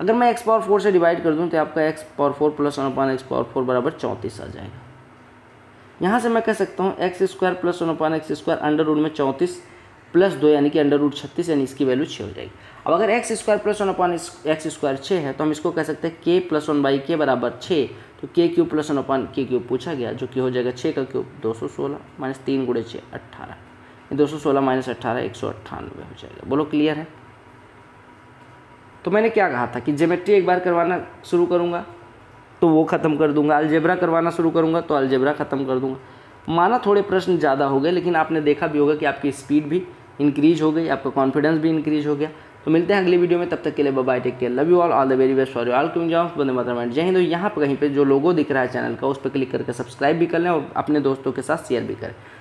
अगर मैं x पावर 4 से डिवाइड कर दूँ तो आपका x power 4 plus 1 upon x power 4 बराबर 34 आ जाएगा। यहाँ से मैं कह सकता हूँ x square plus 1 upon x square under root में 34 प्लस 2 यानी कि अंडर रूट 36, यानी इसकी वैल्यू 6 हो जाएगी। अब अगर x square plus 1 upon x square 6 है तो हम इसको कह सकते हैं के प्लस 1 बाई के बराबर 6, तो k cube plus 1 upon k cube पूछा गया, जो कि हो जाएगा 6 का क्यूब 216 माइनस 3 गुणे 6 18, 216 माइनस 18 198 हो जाएगा। बोलो क्लियर है? तो मैंने क्या कहा था कि ज्योमेट्री एक बार करवाना शुरू करूँगा तो वो ख़त्म कर दूंगा, अलजेब्रा करवाना शुरू करूंगा तो अलजेब्रा ख़त्म कर दूंगा। माना थोड़े प्रश्न ज़्यादा हो गए, लेकिन आपने देखा भी होगा कि आपकी स्पीड भी इंक्रीज हो गई, आपका कॉन्फिडेंस भी इंक्रीज हो गया। तो मिलते हैं अगली वीडियो में, तब तक के लिए bye, take care, love you all, all the very best for you all, क्यों जाओ बंदे मातरम एंड जय हिंद। यहाँ पर कहीं पर जो लोगो दिख रहा है चैनल का, उस पर क्लिक करके सब्सक्राइब भी कर लें और अपने दोस्तों के साथ शेयर भी करें।